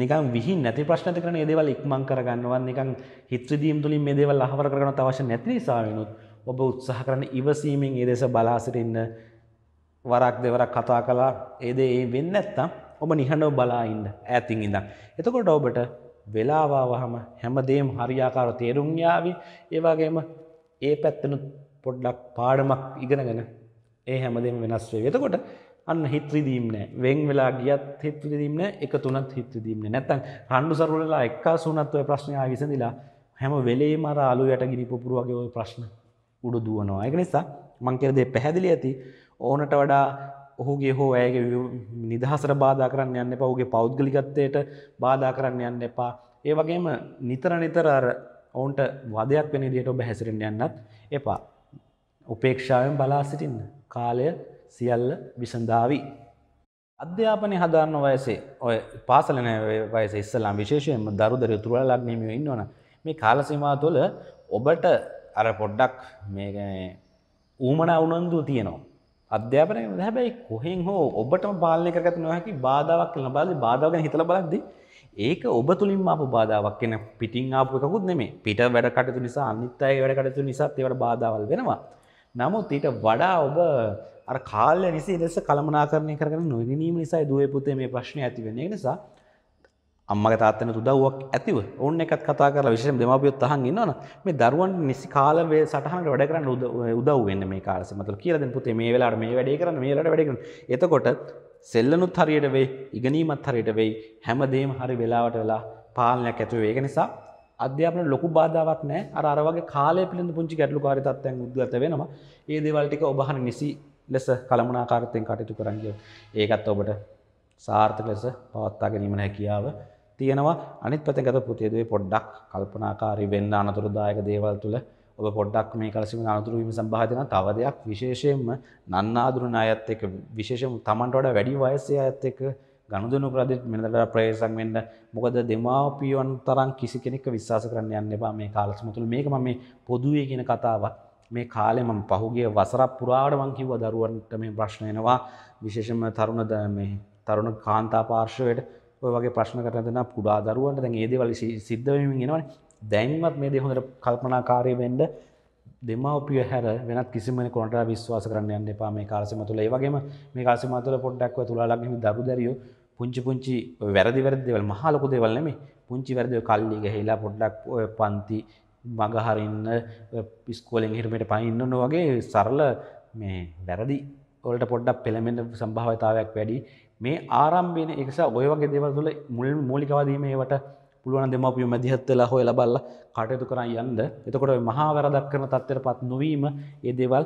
නිකන් විහිින් නැති ප්‍රශ්න ඇති කරන මේ දේවල් ඉක්මන් කරගන්නවා. නිකන් හිත රිදීම් තුලින් මේ දේවල් අහවර කරගන්නත් අවශ්‍ය නැති නිසා වෙනොත් ඔබ උත්සාහ කරන ඉවසීමෙන් ඒ දේස බලා සිටින්න. වරක් දෙවරක් කතා කළා ඒ දේ වෙන්නේ නැත්තම් ඔබ නිහඬව බලා ඉන්න ඈතින් ඉඳන්. එතකොට ඔබට වෙලාව ආවහම හැමදේම හරියාකාරව තේරුම් යාවි. ඒ වගේම ඒ පැත්තනොත් පොඩ්ඩක් පාඩමක් ඉගෙනගෙන ඒ හැමදේම වෙනස් වෙයි. එතකොට අන්න හිත රිදීම් නැහැ. වෙන් වෙලා ගියත් හිත රිදීම් නැහැ. එක තුනත් හිත රිදීම් නැහැ. නැත්තම් රණ්ඩු සරුවල වෙලා එක්කාසුණත් ඔය ප්‍රශ්නේ ආවි විසඳිලා හැම වෙලේම අර අලු යට ගිනි පොපුරු වගේ ඔය ප්‍රශ්න උඩු දුවනවා. ඒක නිසා මම කියන දේ පැහැදිලි ඇති. ඕනට වඩා ඔහුගේ හෝ ඇයගේ නිදහසට බාධා කරන්න යන්න එපා. ඔහුගේ පෞද්ගලිකත්වයට බාධා කරන්න යන්න එපා. ඒ වගේම නිතර අර ඔවුන්ට වදයක් වෙන විදිහට ඔබ හැසිරෙන්න යන්නත් එපා. උපේක්ෂාවෙන් බලා සිටින්න. කාලය සියල්ල විසඳාවි. අධ්‍යාපනය හදාරන වයසේ ඔය පාසල වයසේ ඉස්සෙල්ලාම විශේෂයෙන්ම දරු දරුවෝ තුරලා ලග්නෙමියෝ ඉන්නවනේ. මේ කාල සීමාව තුළ ඔබට අර පොඩ්ඩක් මේ ඌමනා උනන්දුව තියෙනවා අධ්‍යාපනය. හැබැයි කොහෙන් හෝ ඔබටම පාලනය කරගන්න නොහැකි බාධාවක් කියලා බලද්දි බාධාව ගැන හිතලා බලද්දි ඒක ඔබ තුලින්ම ආපු බාධාවක් වෙන පිටින් ආපු එකකුත් නෙමෙයි. පිට වැඩ කටයුතු නිසා අනිත් අයගේ වැඩ කටයුතු නිසාත් ඒවට බාධාවල් වෙනවා. නමුත් ඊට වඩා ඔබ අර කාලය නිසි ලෙස කළමනාකරණය කරගෙන නොගැනීම නිසායි දුවේ පුතේ මේ ප්‍රශ්නේ ඇති වෙන්නේ. ඒ නිසා අම්මගේ තාත්තගෙන් උදව්වක් ඇතිව ඕන්න එකත් කතා කරලා විශේෂයෙන්ම දෙමාපියොත් අහන් ඉන්නවනේ මේ දරුවන් නිසි කාල වේ සටහනකට වැඩ කරන්න උදව් වෙන්න මේ කාලෙසෙ. මතල කියලා දෙන්න පුතේ මේ වෙලාවට මේ වැඩේ කරන්න මේ වෙලාවට වැඩේ කරන්න. එතකොට සෙල්ලනුත් හරියට වෙයි ඉගෙනීමත් හරියට වෙයි හැමදේම හරි වෙලාවට වෙලා පාලනයක් ඇති වෙයි. ඒක නිසා අධ්‍යාපනයේ ලොකු බාධාවක් නැහැ. අර වගේ කාලය පිළිබඳ පුංචි ගැටලුකාරී තත්ත්වයන් උද්ගත වෙනවා. ඒ දේවල් ටික ඔබ අහන නිසි ලෙස කලමනාකාරීත්වයෙන් කටයුතු කරන් කියොත් ඒකත් ඔබට සාර්ථක ලෙස පවත්වා ගැනීම හැකියාව තියෙනවා. අනිත් පැත්තෙන් ගත පුතේ දුවේ පොඩ්ඩක් කල්පනාකාරී වෙන්න අනතුරුදායක දේවල් තුල ඔබ පොඩ්ඩක් මේ කලසිමින අනතුරු වීම සම්භාවිත වෙන තව දෙයක් විශේෂයෙන්ම නන්නාඳුන අයත් එක්ක විශේෂයෙන්ම Tamanට වඩා වැඩි වයසේ අයත් එක්ක ගනුදෙනු කරද්දී මෙන්නට ප්‍රවේශම් වෙන්න. මොකද දෙමාපියන් තරම් කිසි කෙනෙක්ව විශ්වාස කරන්න යන්න එපා මේ කාලසම තුල. මේක මම මේ පොදුවේ කියන කතාවක්. මේ කාලේ මම පහුගිය වසරක් පුරාවට මම කිව්වා දරුවන්ට මේ ප්‍රශ්න එනවා. විශේෂයෙන්ම තරුණ කාන්තා පාර්ශවයට ඔය වගේ ප්‍රශ්න කරන පුඩා දරුවන්ට දැන් මේ දේවල් සිද්ධ වෙමින් එනවනේ. දැන්වත් මේ දේ හොඳට කල්පනාකාරී වෙන්න දෙමාපිය හැර වෙනත් කිසිම කෙනෙකුට විශ්වාස කරන්න යන්න එපා මේ කාලසම තුල. ඒ වගේම මේ කාලසම තුල පොඩ්ඩක් ඔය තුලා ලග්නෙ දරු දැරියෝ පුංචි වැරදි දේවල් මහා ලොකු දේවල් නෙමෙයි. පුංචි වැරදි ඔය කල්ලි ගහලා පොඩ්ඩක් ඔය පන්ති මග හරින්න ඉස්කෝලෙන් එහෙට මෙහෙට පයින් ඉන්නෝ වගේ සරල මේ වැරදි වලට පොඩ්ඩක් පෙළඹෙන්න සම්භාවිතාවයක් වැඩි. මේ ආරම්භයේනේ ඒ නිසා ඔය වගේ දේවල් වල මූලිකවාදීම ඒවට පුළුවන් නම් දෙමාපියෝ මැදිහත් වෙලා හොයලා බලලා කටයුතු කරන් යන්න. එතකොට ඔය මහා වැරදක් කරන තත්ත්වයටපත් නොවීම ඒ දේවල්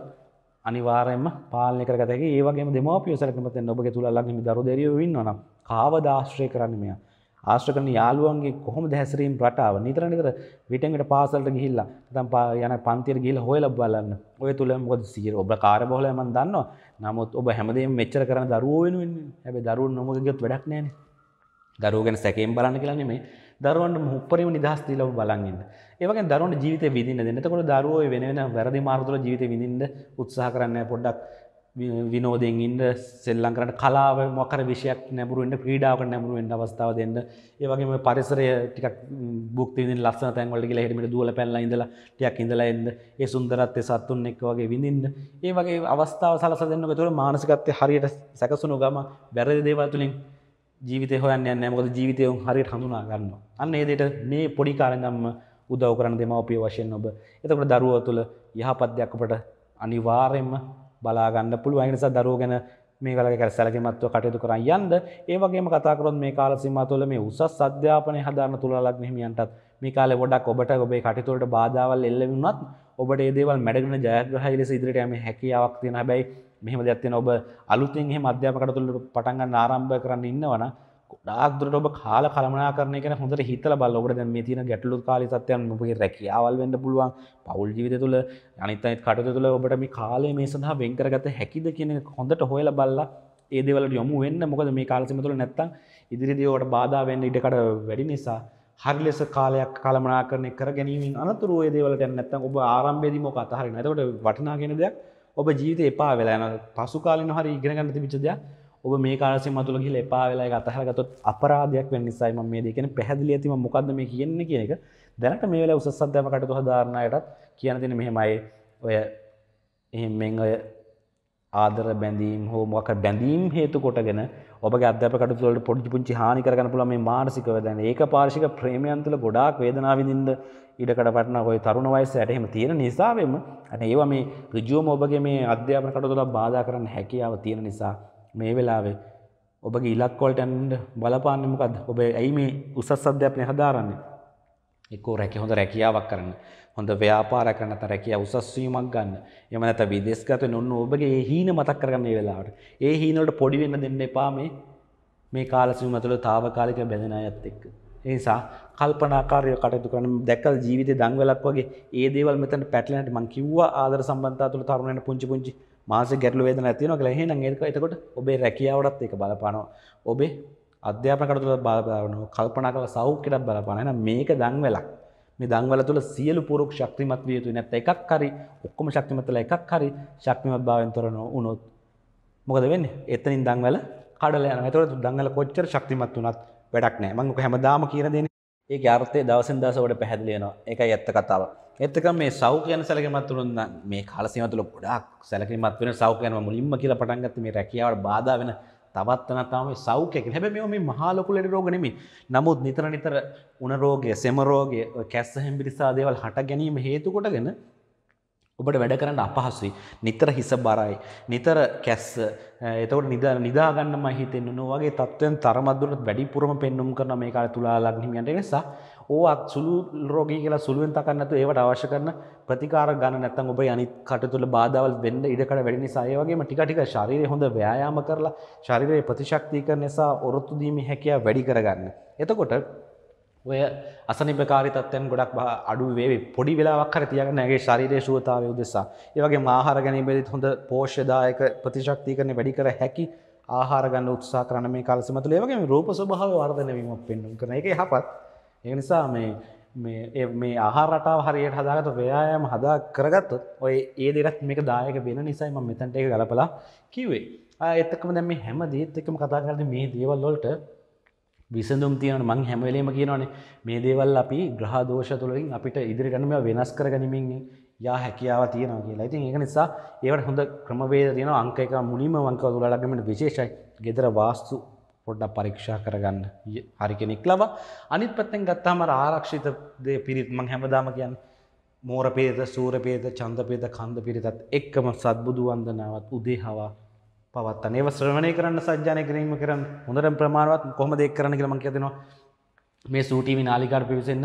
අනිවාර්යයෙන්ම පාලනය කරගත හැකි. ඒ වගේම දෙමාපියෝ සැලකීමත් වෙන ඔබගේ තුලා ළඟ ඉන්න දරු දෙරියෝ ඉන්නවා නම් කාවද ආශ්‍රය කරන්නේ මෙයා? ආශ්‍රය කරන යාළුවන්ගේ කොහොමද හැසිරීම රටාව? නිතර විටෙන් විට පාසලට ගිහිල්ලා නැත්නම් යන පන්තියට ගිහිල්ලා හොයලා බලන්න. ඔය තුල මොකද සියර ඔබ කාර්යබහුලයි මම දන්නවා. නමුත් ඔබ හැමදේම මෙච්චර කරන දරුවෝ වෙනුවෙන් හැබැයි දරුවෝ නොමග ගියොත් වැඩක් නැහැ නේ. දරුවෝ ගැන සැකයෙන් බලන්න කියලා නෙමෙයි. දරුවන්ට උපරිම නිදහස දීලා ඔබ බලන් ඉන්න. ඒ වගේම දරුවන්ට ජීවිතේ විඳින්න දෙන්න. එතකොට දරුවෝ වෙන වෙන වැරදි මාර්ග තුල ජීවිතේ විඳින්න උත්සාහ කරන්නේ නැහැ. පොඩ්ඩක් විනෝදයෙන් ඉන්න, සෙල්ලම් කරන්න, කලාව මොකර විෂයක් නැඹුරු වෙන්න, ක්‍රීඩාවකට නැඹුරු වෙන්න අවස්ථාව දෙන්න. ඒ වගේම පරිසරය ටිකක් භුක්ති විඳින්න ලස්සන තැන් වලට ගිහලා එහෙට මෙහෙට දුවලා පැනලා ඉඳලා ටිකක් ඉඳලා එන්න. ඒ සුන්දරත්වයේ සතුන් එක්ක වගේ විඳින්න. ඒ වගේ අවස්ථාව සලසා දෙන්න. ඒතකොට මානසිකත්වයේ හරියට සැකසුණු ගම වැරදි දේවල් තුලින් ජීවිතේ හොයන්න යන්නේ නැහැ. මොකද ජීවිතේ උන් හරියට හඳුනා ගන්නවා. අන්න ඒ දෙයට මේ පොඩි කාලේ ඉඳන්ම උදව් කරන දෙමව්පිය වශයෙන් ඔබ. එතකොට දරුවා තුළ යහපත්යක් අපට අනිවාර්යයෙන්ම බලා ගන්න පුළුවන්. ඒ නිසා දරුවෝ ගැන මේ වගේ කර සැලකිලිමත්ව කටයුතු කරන් යන්න. ඒ වගේම කතා කරොත් මේ කාල සීමාව තුළ මේ උසස් අධ්‍යාපනය හදාන තුලා ලග්න හිමියන්ටත් මේ කාලේ ගොඩක් ඔබට ඔබේ කටයුතු වලට බාධාවල් එල්ල වුණත් ඔබට මේ දේවල් මැඩගෙන ජයග්‍රහයි ලෙස ඉදිරියට යෑමේ හැකියාවක් තියෙනවා. හැබැයි මෙහෙම දෙයක් තියෙනවා ඔබ අලුතින් එහෙම අධ්‍යාපන කටයුතු වලට පටන් ගන්න ආරම්භ කරන්න ඉන්නවා නම් ගොඩාක් දුරට ඔබ කාල කළමනාකරණය ගැන හොඳට හිතලා බලලා ඔබට දැන් මේ තියෙන ගැටලු කාලේ සත්‍යයන් ඔබගේ රැකියාවල් වෙන්න පුළුවන් පෞල් ජීවිතය තුළ අනිත් අනිත් කටයුතු තුළ ඔබට මේ කාලය මේ සඳහා වෙන් කරගත හැකිද කියන එක හොඳට හොයලා බලලා ඒ දේවල් වලට යොමු වෙන්න. මොකද මේ කාල සීමාව තුළ නැත්තම් ඉදිරියදී ඔබට බාධා වෙන්න ඉඩකඩ වැඩි නිසා හරි ලෙස කාලයක් කළමනාකරණය කර ගැනීමෙන් අනතුරුව ඒ දේවල් වලට යන්නේ නැත්තම් ඔබ ආරම්භයේදී මොකක් අතහරිනවා. එතකොට වටිනා කියන දෙයක් ඔබ ජීවිතේ එපා වෙලා යනවා. පසු කාලින හරි ඉගෙන ගන්න තිබිච්ච දෙයක් ඔබ මේ කාල සීමාව තුළ ගිහලා එපා වෙලා ඒක අතහැර ගත්තොත් අපරාධයක් වෙන නිසායි මම මේ දේ කියන්නේ. පැහැදිලිය තියෙනවා මොකද්ද මේ කියන්නේ කියන එක. දැනට මේ වෙලාව උසස් අධ්‍යාපන කටයුතු හදාරන අයටත් කියන දෙන්නේ මෙහෙමයි. ඔය එහෙන් මෙන් ඔය ආදර බැඳීම් හෝ මොකක් හරි බැඳීම් හේතු කොටගෙන ඔබගේ අධ්‍යාපන කටයුතු වලට පොඩි පුංචි හානි කරගන්න පුළුවන් මේ මානසික වේදන. ඒක පාර්ශික ප්‍රේමයන් තුළ ගොඩාක් වේදනාව විඳින්න ඉඩකඩ වටන ඔය තරුණ වයසට එහෙම තියෙන නිසාවෙම අනේ ඒවා මේ ඍජුවම ඔබගේ මේ අධ්‍යාපන කටයුතු වල බාධා කරන්න හැකියාව තියෙන නිසා මේ වෙලාවේ ඔබගේ ඉලක්කවලට යන්න බලපාන්නේ මොකද්ද? ඔබ ඇයි මේ උසස් අධ්‍යාපනය හදාරන්නේ? එක්ක හොඳ රැකියාවක් කරන්න, හොඳ ව්‍යාපාරයක් කරන්න, නැත්නම් රැකියාව උසස් වීමක් ගන්න. එහෙම නැත්නම් විදේශගත වෙන්න ඕන. ඔබගේ ඒ හීන මතක් කරගන්න මේ වෙලාවට. ඒ හීන වලට පොඩි වෙන්න දෙන්න එපා මේ කාල සීමාව තුළ తాවකාලික බැඳෙන අයත් එක්ක. ඒ නිසා කල්පනාකාරීව කටයුතු කරන්න. දැකලා ජීවිතේ දඟ වෙලක් වගේ ඒ දේවල් මෙතන පැටලෙන්නට මම කිව්වා ආදර සම්බන්ධතාව තුළ තරුණයන් පුංචි මානසික ගැටලු වේදනා තියෙනවා කියලා. එහෙනම් ඒක එතකොට ඔබේ රැකියාවටත් ඒක බලපානවා. ඔබේ අධ්‍යාපන කටයුතු වල බලපානවා. කල්පනා කරලා සෞඛ්‍යයටත් බලපානවා. එහෙනම් මේක දන්වැලක්. මේ දන්වැල තුළ සියලු පුරුක් ශක්තිමත් විය යුතුයි. නැත්නම් එකක් හරි ඔක්කොම ශක්තිමත්ලා එකක් හරි ශක්තිමත් භාවයෙන් තොරව වුණොත් මොකද වෙන්නේ? එතනින් දන්වැල කඩලා යනවා. ඒතකොට දන්වැල කොච්චර ශක්තිමත් වුණත් වැඩක් නැහැ. මම ඔක හැමදාම කියන දෙන්නේ. ඒකේ අර්ථය දවසින් දවස ඔබට පැහැදිලි වෙනවා. ඒකයි ඇත්ත කතාව. එතක මේ සෞඛ්‍යයන් සැලකිලිමත් වුණොත් මේ කාල සීමාව තුළ ගොඩාක් සැලකිලිමත් වෙන සෞඛ්‍යයන් මුලින්ම කියලා පටන් ගත්ත මේ රැකියාවට බාධා වෙන තවත් තැනක් තමයි මේ සෞඛ්‍ය කියලා. හැබැයි මේවා මේ මහා ලොකු ලෙඩ රෝග නෙමෙයි. නමුත් නිතර උණ රෝගය, සෙම රෝගය, කැස්ස හැම්බිරිසා දේවල් හට ගැනීම හේතු කොටගෙන ඔබට වැඩ කරන්න අපහසුයි. නිතර හිස බරයි, නිතර කැස්ස. එතකොට නිදා ගන්නම හිතෙන්නේ නෝ වගේ තත්ත්වයන් තරමද්දුරට වැඩිපුරම පෙන්නුම් කරන මේ කාලේ තුලා ලග්න හිමියන්ට. ඒ නිසා ඕවා සුළු රෝගී කියලා සුළුෙන් තකන්න නැතුව ඒවට අවශ්‍ය කරන ප්‍රතිකාර ගන්න නැත්නම් ඔබේ අනිත් කටයුතු වල බාධාවල් වෙන්න ඉඩකඩ වැඩි නිසා ඒ වගේම ටික ටික ශරීරයේ හොඳ ව්‍යායාම කරලා ශරීරයේ ප්‍රතිශක්තිකරණය සහ ඔරොත්තු දීමේ හැකියාව වැඩි කරගන්න. එතකොට ඔය අසනීපකාරී තත්ත්වයන් ගොඩක් අඩු වේවි. පොඩි වෙලාවක් හරි තියාගන්න ඇගේ ශරීරයේ සුවතාවය උදෙසා. ඒ වගේම ආහාර ගැනීමේදීත් හොඳ පෝෂ්‍යදායක ප්‍රතිශක්තිකරණය වැඩි කර හැකි ආහාර ගන්න උත්සාහ කරන මේ කාල සීමාව තුළ ඒ වගේම රූප ස්වභාවය වර්ධනය වීමක් පෙන්වන්න කරන එක යහපත්. ඒ නිසා මේ ආහාර රටාව හරියට හදාගත්ත ව්‍යායාම හදා කරගත්තොත් ඔය ඒ දෙයක් මේක දායක වෙන නිසා මම මෙතනට ඒක ගලපලා කිව්වේ. ඒත් එක්කම දැන් මේ හැම දේත් එක්කම කතා කරද්දී මේ දේවල් වලට විසඳුම් තියෙනවා. මම හැම වෙලෙම කියනවානේ මේ දේවල් අපි ග්‍රහ දෝෂ තුලින් අපිට ඉදිරියට යන මේවා වෙනස් කරගැනීමෙන් යා හැකියාව තියෙනවා කියලා. ඉතින් ඒක නිසා ඒවට හොඳ ක්‍රමවේද තියෙනවා. අංක එක මුලින්ම අංක තුලා ලග්නෙට විශේෂයි. ගෙදර වාස්තු පොඩ්ඩක් පරීක්ෂා කරගන්න. හරි කෙනෙක් ලබා අනිත් පැත්තෙන් ගත්තාම ආරක්ෂිත දේ පිරිත් මම හැමදාම කියන්නේ මෝර පිරිත, සූර පිරිත, චන්ද පිරිත, කන්ද පිරිතත් එක්කම සත්බුදු වන්දනාවත් උදේහව පවත්තන. ඒව ශ්‍රවණය කරන්න, සජ්ජානය කිරීම කරන්න හොඳටම ප්‍රමාණවත්. කොහොමද ඒක කරන්න කියලා මම කියලා දෙනවා. මේ සූටීවි නාලිකාවට පිවිසෙන්න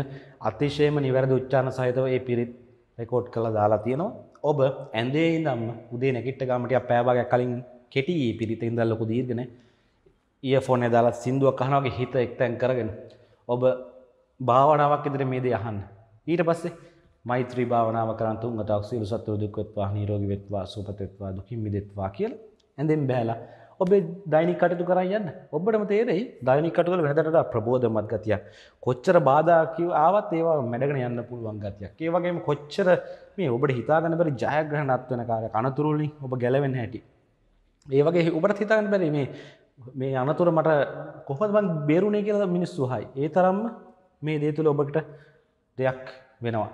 අතිශයම නිවැරදි උච්චාරණ සහිතව මේ පිරිත් රෙකෝඩ් කරලා දාලා තියෙනවා. ඔබ ඇඳේ ඉඳන්ම උදේ නැගිට ගාම ටිකක් පැය භාගයක් කලින් කෙටි මේ පිරිත ඉඳලා ලොකු දීර්ඝ නැහැ. ඊයෆෝන් එක දාලා සින්දුවක් අහනවා වගේ හිත එක්තෙන් කරගෙන ඔබ භාවනාවක් ඉදිරියේ මේ දේ අහන්න. ඊට පස්සේ මෛත්‍රී භාවනාව කරන් තුන් වතාවක් සියලු සත්ත්ව දුක් වෙත්වා, නිරෝගී වෙත්වා, සුවපත් වෙත්වා, දුකින් මිදෙත්වා කියලා ඇඳෙන් බැලලා ඔබේ දෛනික කටයුතු කරන් යන්න. ඔබටම තේරෙයි දෛනික කටයුතු වල වෙනදට වඩා ප්‍රබෝධමත් ගතියක්. කොච්චර බාධා ආවත් ඒවා මැඩගෙන යන්න පුළුවන් ගතියක්. ඒ වගේම කොච්චර මේ ඔබට හිතාගන්න බැරි ජයග්‍රහණත් වෙන කාර්යයක් අනතුරු වලින් ඔබ ගැලවෙන්න හැටි. ඒ වගේ ඔබට හිතාගන්න බැරි මේ අනතුර මට කොහොමද මං බේරුණේ කියලා මිනිස්සු හයි. ඒ තරම්ම මේ දේ තුළ ඔබට දෙයක් වෙනවා.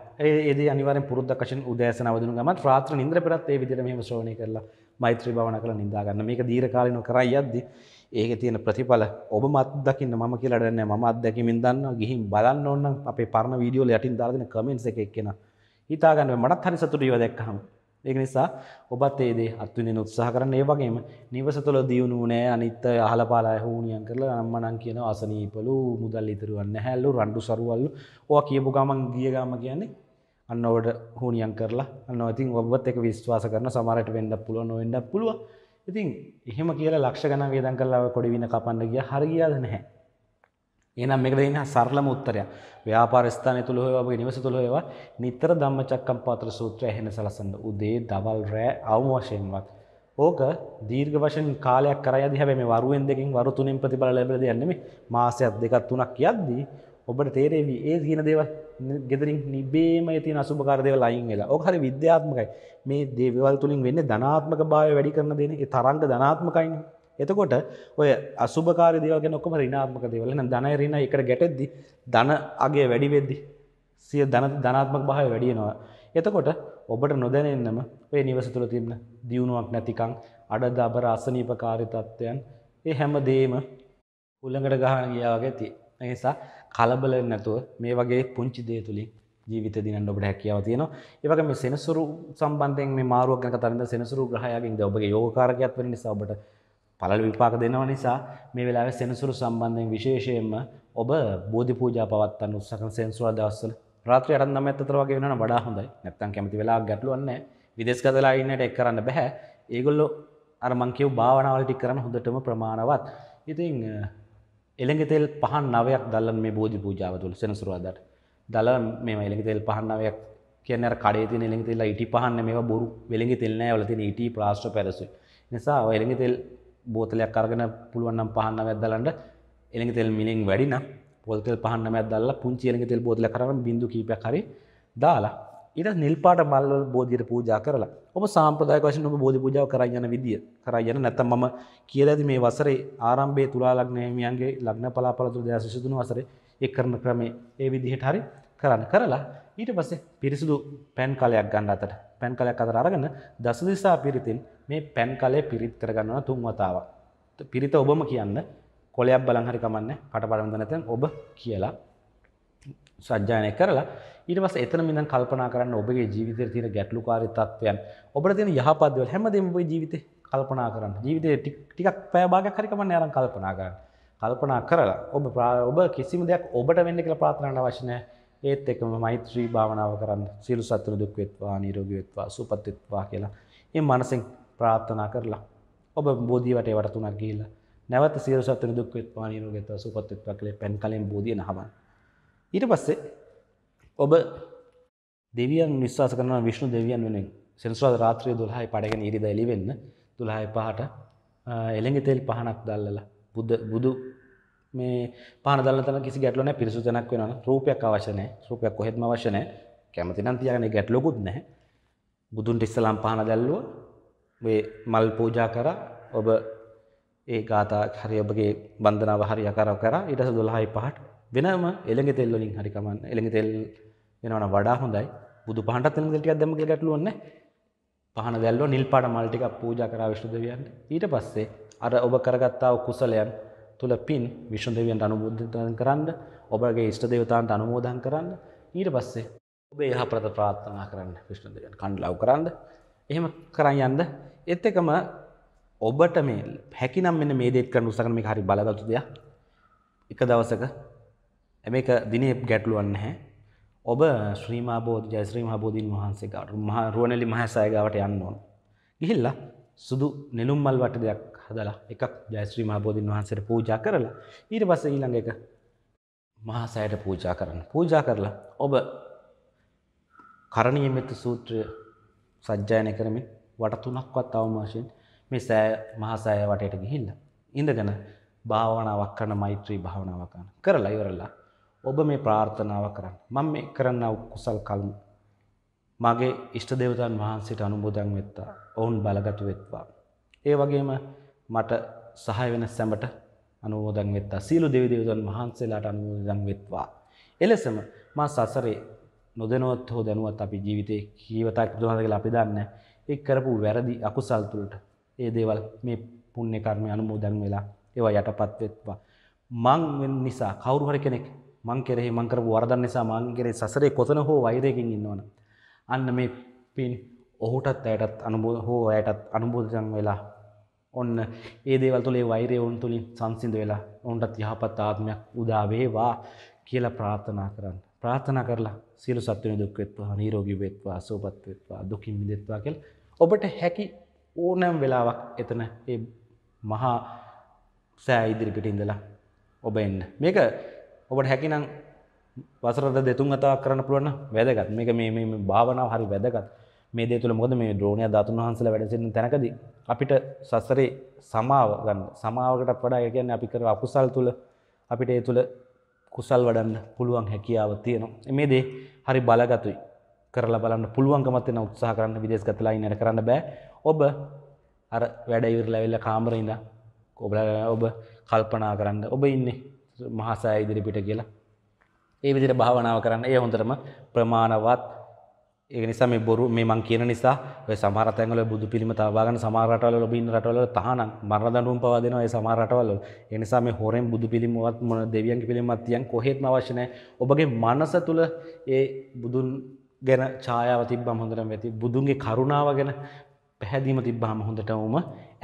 ඒ දේ අනිවාර්යෙන් පුරුද්දක් වශයෙන් උදෑසන අවදිනු ගමන් රාත්‍රී නිින්දර පෙරත් ඒ විදිහට මෙහෙම ශ්‍රවණය කරලා මෛත්‍රී භාවනා කරලා නිදා ගන්න. මේක දීර්ඝ කාලිනව කරා යද්දී ඒකේ තියෙන ප්‍රතිඵල ඔබම අත්දකින්න මම කියලා වැඩක් නැහැ. මම අත්දැකීමෙන් දන්නවා. ගිහින් බලන්න ඕන නම් අපේ පරණ වීඩියෝ වල යටින් දාලා දෙන කමෙන්ට්ස් එක එක්කෙනා හිතා ගන්න මටත් හරි සතුටුයි ඒවා දැක්කහම. ඒක නිසා ඔබත් මේ දේ අත්විඳින්න උත්සාහ කරන්න. ඒ වගේම නිවස තුළ දියුණු නැහැ. අනිත් අහලා පාලා හුණියම් කරලා අම්මා නම් කියනවා අසනීපලු මුදල් ඉතුරුවන් නැහැලු රණ්ඩු සරුවල්ලු. ඔවා කියපු ගමන් ගිය ගම කියන්නේ අන්න ඔබට හුණියම් කරලා අන්න ඉතින් ඔබත් ඒක විශ්වාස කරන සමහරට වෙන්න පුළුවන් නොවෙන්න පුළුවන්. ඉතින් එහෙම කියලා ලක්ෂ ගණන් වේදම් කරලා ඔය කොඩි වින කපන්න ගියා හරියද නැහැ. එහෙනම් මේකද ඉන්නේ සරලම උත්තරය. ව්‍යාපාර ස්ථානය තුල හොයවා ඔබේ නිවස තුල හොයවා නිතර ධම්මචක්කම්පාතර සූත්‍රය ඇහෙන සලසන්න. උදේ දවල් රෑ අවම වශයෙන්වත්. ඕක දීර්ඝ වශයෙන් කාලයක් කරා යද්දී හැබැයි මේ වරුවෙන් දෙකෙන් වරු තුනෙන් ප්‍රතිඵල ලැබෙලා දෙයක් නෙමෙයි. මාසයක් දෙකක් තුනක් යද්දී ඔබට තේරෙවි ඒ කියන දේවල් gederin නිබේම තියෙන අසුභකාර දේවල් අයින් වෙලා. ඕක හරි විද්‍යාත්මකයි. මේ දේවල් තුලින් වෙන්නේ ධනාත්මක භාවය වැඩි කරන දේනේ. ඒ තරංග ධනාත්මකයිනේ. එතකොට ඔය අසුභකාරී දේවල් ගැන ඔක්කොම ඍණාත්මක දේවල්. එහෙනම් ධනය ඍණය එකට ගැටෙද්දි ධන අගය වැඩි වෙද්දි සිය ධනාත්මක භාවය වැඩි වෙනවා. එතකොට ඔබට නොදැනෙන්නම ඔය නිවස තුල තියෙන දියුණුවක් නැතිකම් අඩදාබර අසනීපකාරී තත්ත්වයන් ඒ හැමදේම උලඟට ගහන ගියා වගේ තියෙනවා. ඒ නිසා කලබල නැතුව මේ වගේ පුංචි දේ තුලින් ජීවිත දිනන්න ඔබට හැකියාව තියෙනවා. ඒ වගේම මේ සෙනසුරු සම්බන්ධයෙන් මේ මාරුවක් ගැන කතා කරනද සෙනසුරු ග්‍රහයගෙන් ද ඔබගේ යෝගකාරකයක් වෙන නිසා ඔබට පළල විපාක දෙනවා නිසා මේ වෙලාවේ සෙනසුරු සම්බන්ධයෙන් විශේෂයෙන්ම ඔබ බෝධි පූජා පවත්වන්න උත්සාහ කරන සෙනසුරා දවස්වල රාත්‍රී 8:00 අතර වගේ වෙනවනම් වඩා හොඳයි. නැත්නම් කැමති වෙලාවක් ගැටලුවක් නැහැ. විදේශගත වෙලා ඉන්නට එක් කරන්න බෑ. ඒගොල්ලෝ අර මං කියව භාවනාවල ටික කරන හොඳටම ප්‍රමාණවත්. ඉතින් එළඟ තෙල් පහන් 9ක් දැල්ලන මේ බෝධි පූජාව තුළ සෙනසුරාදාට දැල්ලන මේ එළඟ තෙල් පහන් 9ක් කියන්නේ අර කඩේ තියෙන එළඟ තෙල් වල ඉටි පහන් නේ. මේවා බොරු එළඟ තෙල් නෑ. වල තියෙන ඉටි ප්ලාස්ටර් පැලසුයි. නිසා ඔය එළඟ තෙල් බෝතලයක් අරගෙන පුළුවන් නම් පහන් 9ක් දැල්ලන්න. එළඟ තෙල් මිලෙන් වැඩි නම් පොල් තෙල් පහන් 9ක් දැල්ලලා පුංචි එළඟ තෙල් බෝතලයක් අරගෙන බින්දු කීපයක් හරි දාලා ඊට නිල් පාට මල් වල බෝධියට පූජා කරලා ඔබ සාම්ප්‍රදායික වශයෙන් ඔබ බෝධි පූජාව කරා යන විදිය කරා යන නැත්නම් මම කියලා ඇති මේ වසරේ ආරම්භයේ තුලා ලග්න හිමියන්ගේ ලග්න පලාපල තුල 2023 වසරේ ඒ කරන ක්‍රමේ ඒ විදිහට හරි කරන්න කරලා ඊට පස්සේ පිරිසුදු පෑන් කලයක් ගන්න අතට පෑන් කලයක් අතර අරගෙන දස දිසා පිරිතින් මේ පෑන් කලේ පිරිත් කරගන්නවා තුන් වතාවක්. පිරිත ඔබම කියන්න කොලයක් බලන් හරි කමන්නේ කටපාඩම් ද නැත්නම් ඔබ කියලා සජ්ජායනය කරලා ඊට පස්සේ එතනම ඉඳන් කල්පනා කරන්න ඔබේ ජීවිතේ තියෙන ගැටලුකාරී තත්ත්වයන් ඔබට තියෙන යහපත් දේවල් හැමදේම ඔබේ ජීවිතේ කල්පනා කරන්න. ජීවිතේ ටිකක් පැය භාගයක් හරි කමන්නේ අරන් කල්පනා කරන්න. කල්පනා කරලා ඔබ කිසිම දෙයක් ඔබට වෙන්න කියලා ප්‍රාර්ථනා කරන්න අවශ්‍ය නැහැ. ඒත් එක්කම මෛත්‍රී භාවනාව කරන්න. සියලු සත්ත්ව දුක් වේවා, නිරෝගී වේවා, සුවපත් වේවා කියලා මේ මනසෙන් ප්‍රාර්ථනා කරලා ඔබ බෝධිය වටේ වර තුනක් ගිහිල්ලා නැවත සියලු සත්ත්ව දුක් වේවා, නිරෝගී වේවා, සුවපත් වේවා කියලා පෙන් කලෙන් බෝධිය නහවන්න. ඊට පස්සේ ඔබ දෙවියන් විශ්වාස කරන විෂ්ණු දෙවියන් වෙනුවෙන් සෙනසුරාදා රාත්‍රියේ 12:00 පඩගෙන ඉරිදා එළි වෙන්න 12:05ට එළඟ තෙල් පහනක් දැල්ලලා බුදු මේ පහන දැල්ලන තැන කිසි ගැටලුවක් නැහැ. පිරිසුදු තැනක් වෙනවා නම් රූපයක් අවශ්‍ය නැහැ. රූපයක් කොහෙත්ම අවශ්‍ය නැහැ. කැමති නම් තියාගන්න. ගැටලුවකුත් නැහැ. බුදුන්ට ඉස්සලාම් පහන දැල්ලුවා මේ මල් පූජා කරා ඔබ ඒ ගාථා හරි ඔබගේ වන්දනාව හරි යකරව කරා ඊට පස්සේ 12:05ට වෙනම එළඟ තෙල් වලින් හරි කමන්න. එළඟ තෙල් වෙනවනම් වඩා හොඳයි. බුදු පහනටත් එළඟ තෙල් ටිකක් දැම්ම කියලා ගැටලුවක් නැහැ. පහන දැල්ලුවා නිල් පාට මල් ටිකක් පූජා කරා විෂ්ණු දෙවියන්ට. ඊට පස්සේ අර ඔබ කරගත්තා වූ කුසලයන් තුල පින් විෂ්ණු දෙවියන්ට අනුමෝදන් කරන්න, ඔබගේ ඉෂ්ට දේවතාවන්ට අනුමෝදන් කරන්න. ඊට පස්සේ ඔබ යහපත ප්‍රාර්ථනා කරන්න විෂ්ණු දෙවියන් කණ්ඩායම් කරන්න. එහෙම කරන් යන්න. ඒත් එකම ඔබට මේ හැකිනම් මෙන්න මේ දේත් කරන්න උත්සාහ කරන මේක හරි බලගත් දෙයක්. එක දවසක මේක දිනේ ගැටලුවක් නැහැ. ඔබ ශ්‍රී මහා බෝධි ජයශ්‍රී මහා බෝධීන් වහන්සේ ගාවට මහා රුවන්වැලි මහසෑය ගාවට යන්න ඕන. ගිහිල්ලා සුදු නෙළුම් මල් වට දෙකක් හදලා එකක් ජයශ්‍රී මහා බෝධීන් වහන්සේට පූජා කරලා ඊට පස්සේ ඊළඟ එක මහසෑයට පූජා කරන්න. පූජා කරලා ඔබ කරණීය මෙත්ත සූත්‍රය සජ්ජායනය කරමින් වට තුනක්වත් අවමාශයෙන් මේ සෑය මහසෑය වටේට ගිහිල්ලා ඉඳගෙන භාවනාවක් කරන මෛත්‍රී භාවනාවක් කරලා ඉවරලා ඔබ මේ ප්‍රාර්ථනාව කරන්න. මම මේ කරන්න කුසල් කල්ම මගේ ඉෂ්ට දේවතාන් වහන්සේට අනුමෝදන් වෙත්වා. ඔවුන් බලගත් වෙත්වා. ඒ වගේම මට සහාය වෙන සැමට අනුමෝදන් වෙත්වා. සීල දෙවි දේවතාන් වහන්සේලාට අනුමෝදන් වෙත්වා. එලෙසම මා සසරේ නොදැනුවත් හෝ දැනුවත් අපි ජීවිතේ කීවතාවක් දුනහද කියලා අපි දන්නේ නැහැ. ඒ කරපු වැරදි අකුසල් තුලට ඒ දේවල් මේ පුණ්‍ය කර්මය අනුමෝදන් වෙලා ඒවා යටපත් වෙත්වා මං වෙන නිසා කවුරු හරි කෙනෙක් මං කෙරෙහි මං කරපු වරදන් නිසා මං කෙරෙහි සසරේ කොතන හෝ වෛරයෙන් ඉන්නවනම් අන්න මේ පින් ඔහුටත් ඇයටත් අනුභව හෝ ඇයටත් අනුභවයන් වෙලා ඔන්න ඒ දේවල් තුල ඒ වෛරය උන් තුලින් සංසිඳ වෙලා උන්ටත් යහපත් ආත්මයක් උදා වේවා කියලා ප්‍රාර්ථනා කරන්න ප්‍රාර්ථනා කරලා සියලු සත්ත්වයන් දුක් වෙත්වා නිරෝගී වෙත්වා සුවපත් වෙත්වා දුකින් මිදෙත්වා කියලා ඔබට හැකි ඕනෑම වෙලාවක් එතන මේ මහා සෑ ඉදිරිපිට ඉඳලා ඔබ එන්න. මේක ඔබට හැකිනම් වසරට දෙතුන් හතරක් කරන්න පුළුවන් නම් වැදගත්. මේක මේ භාවනාව හරි වැදගත්. මේ දේ තුල මොකද මේ ඩ්‍රෝනියා ධාතුන් වහන්සේලා වැඩ සිටින තැනකදී අපිට සසරේ සමාව ගන්න. සමාවකටත් වඩා ඒ කියන්නේ අපි කරපු අකුසල් තුල අපිට ඒ තුල කුසල් වඩන්න පුළුවන් හැකියාව තියෙනවා. මේ දේ හරි බලගතුයි. කරලා බලන්න පුළුවන්කමක් තියෙන උත්සාහ කරන්න විදේශගතලා ඉන්න වැඩ කරන්න බෑ. ඔබ අර වැඩ ඉවරලා ඇවිල්ලා කාමරේ ඉඳන් ඔබ කල්පනා කරන්න ඔබ ඉන්නේ මහා සෑය ඉදිරිපිට කියලා. ඒ විදිහට භාවනාව කරන්න. ඒ හොඳටම ප්‍රමාණවත්. ඒක නිසා මේ බොරු මේ මං කියන නිසා ඔය සමහර තැන්වල බුදු පිළිම තබා ගන්න සමහර රටවල ඔබ ඉන්න රටවල තහනම් මරණ දඬුවම් පවා දෙනවා ඒ සමහර රටවල. ඒ නිසා මේ හොරෙන් බුදු පිළිමවත් මොන දෙවියන්ගේ පිළිමවත් තියන් කොහෙත්ම අවශ්‍ය නැහැ. ඔබගේ මනස තුල ඒ බුදුන් ගැන ඡායාව තිබ්බම හොඳටම ඇති. බුදුන්ගේ කරුණාව ගැන පැහැදීම තිබ්බම හොඳටම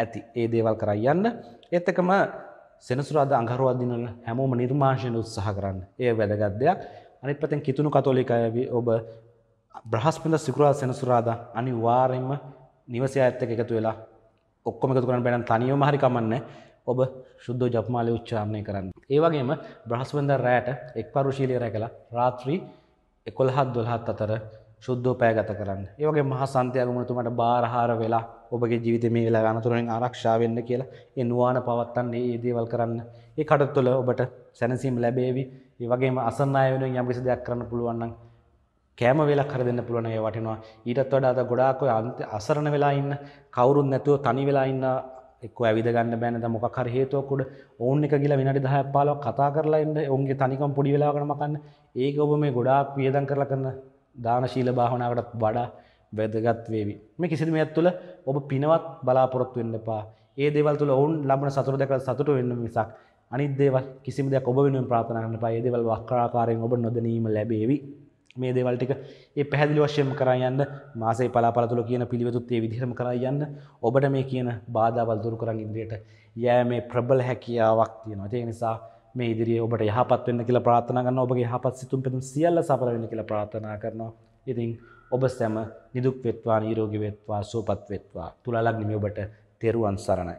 ඇති. ඒ දේවල් කරා යන්න. ඒත් එකම සෙනසුරාදා අඟහරුවාදා දිනවල හැමෝම නිර්මාණයෙන් උත්සාහ කරන්න. ඒ වැදගත් දෙයක්. අනිත් පැත්තෙන් කිතුණු කතෝලික අය ඔබ බ්‍රහස්පතින්දා සිකුරාදා සෙනසුරාදා අනිවාර්යයෙන්ම නිවසේ ඇත්ත එක්ක එකතු වෙලා ඔක්කොම එකතු කරන්න බැනම් තනියම හරි කමන්නේ. ඔබ සුද්ධෝ ජපමාලේ උච්චාරණය කරන්න. ඒ වගේම බ්‍රහස්පතින්දා රැයට එක්පරුශීලිය රැකලා රාත්‍රී 11:12 අතර සුද්ධෝ පැය ගත කරන්න. ඒ වගේ මහා සන්තියාගමතුමාට බාරහාර වෙලා ඔබගේ ජීවිතේ මේ වෙලාව අනතුරෙන් ආරක්ෂා වෙන්න කියලා ඒ නුවාණ පවත්තන්න මේ දේවල් කරන්න. ඒ කටතොල ඔබට සැනසීම ලැබේවි. ඒ වගේම අසන්න අය වෙනුවෙන් යම් කිසි දෙයක් කරන්න පුළුවන් නම් කැම වේලක් කර දෙන්න පුළුවන් ඒ වටිනවා. ඊටත් වඩා අද ගොඩාක් ඔය අසරණ වෙලා ඉන්න කවුරුත් නැතුව තනි වෙලා ඉන්න එක්කෝ ඇවිද ගන්න බෑ නේද මොකක් හරි හේතුවක් උඩ ඕන් එක ගිහලා විනාඩි 10ක් 15ක් කතා කරලා ඉන්න ඔවුන්ගේ තනිකම පොඩි වෙලාවකට මකන්න. ඒක ඔබ මේ ගොඩාක් වියදම් කරලා කරන දානශීල භාවනාවකට වඩා වැදගත් වේවි. මේ කිසිදු මෙයක් තුළ ඔබ පිනවත් බලාපොරොත්තු වෙන්න එපා. ඒ දේවල් තුළ ඔවුන් ලබන සතුට දැකලා සතුට වෙන්න මිසක් අනිත් දේවල් කිසිම දෙයක් ඔබ වෙනුවෙන් ප්‍රාර්ථනා කරන්න එපා. ඒ දේවල් වක්‍රාකාරයෙන් ඔබ නොදැනීම ලැබේවි. මේ දේවල් ටික ඒ පැහැදිලි වශයෙන්ම කරා යන්න. මාසේ පලාපල තුළ කියන පිළිවෙතුත් ඒ විදිහටම කරා යන්න. ඔබට මේ කියන බාධාවල් දුරු කරන් ඉදිරියට යෑමේ ප්‍රබල හැකියාවක් තියෙනවා. ඒක නිසා මේ ඉදිරියේ ඔබට යහපත් වෙන්න කියලා ප්‍රාර්ථනා කරනවා. ඔබගේ යහපත් සිතුම් පෙතුම් සියල්ල සඵල වෙන්න කියලා ප්‍රාර්ථනා කරනවා. ඉතින් ඔබ සැම නිදුක් වෙත්වා, නිරෝගී වෙත්වා, සුවපත් වෙත්වා. තුලා ලග්නෙමි ඔබට තෙරුවන් සරණයි.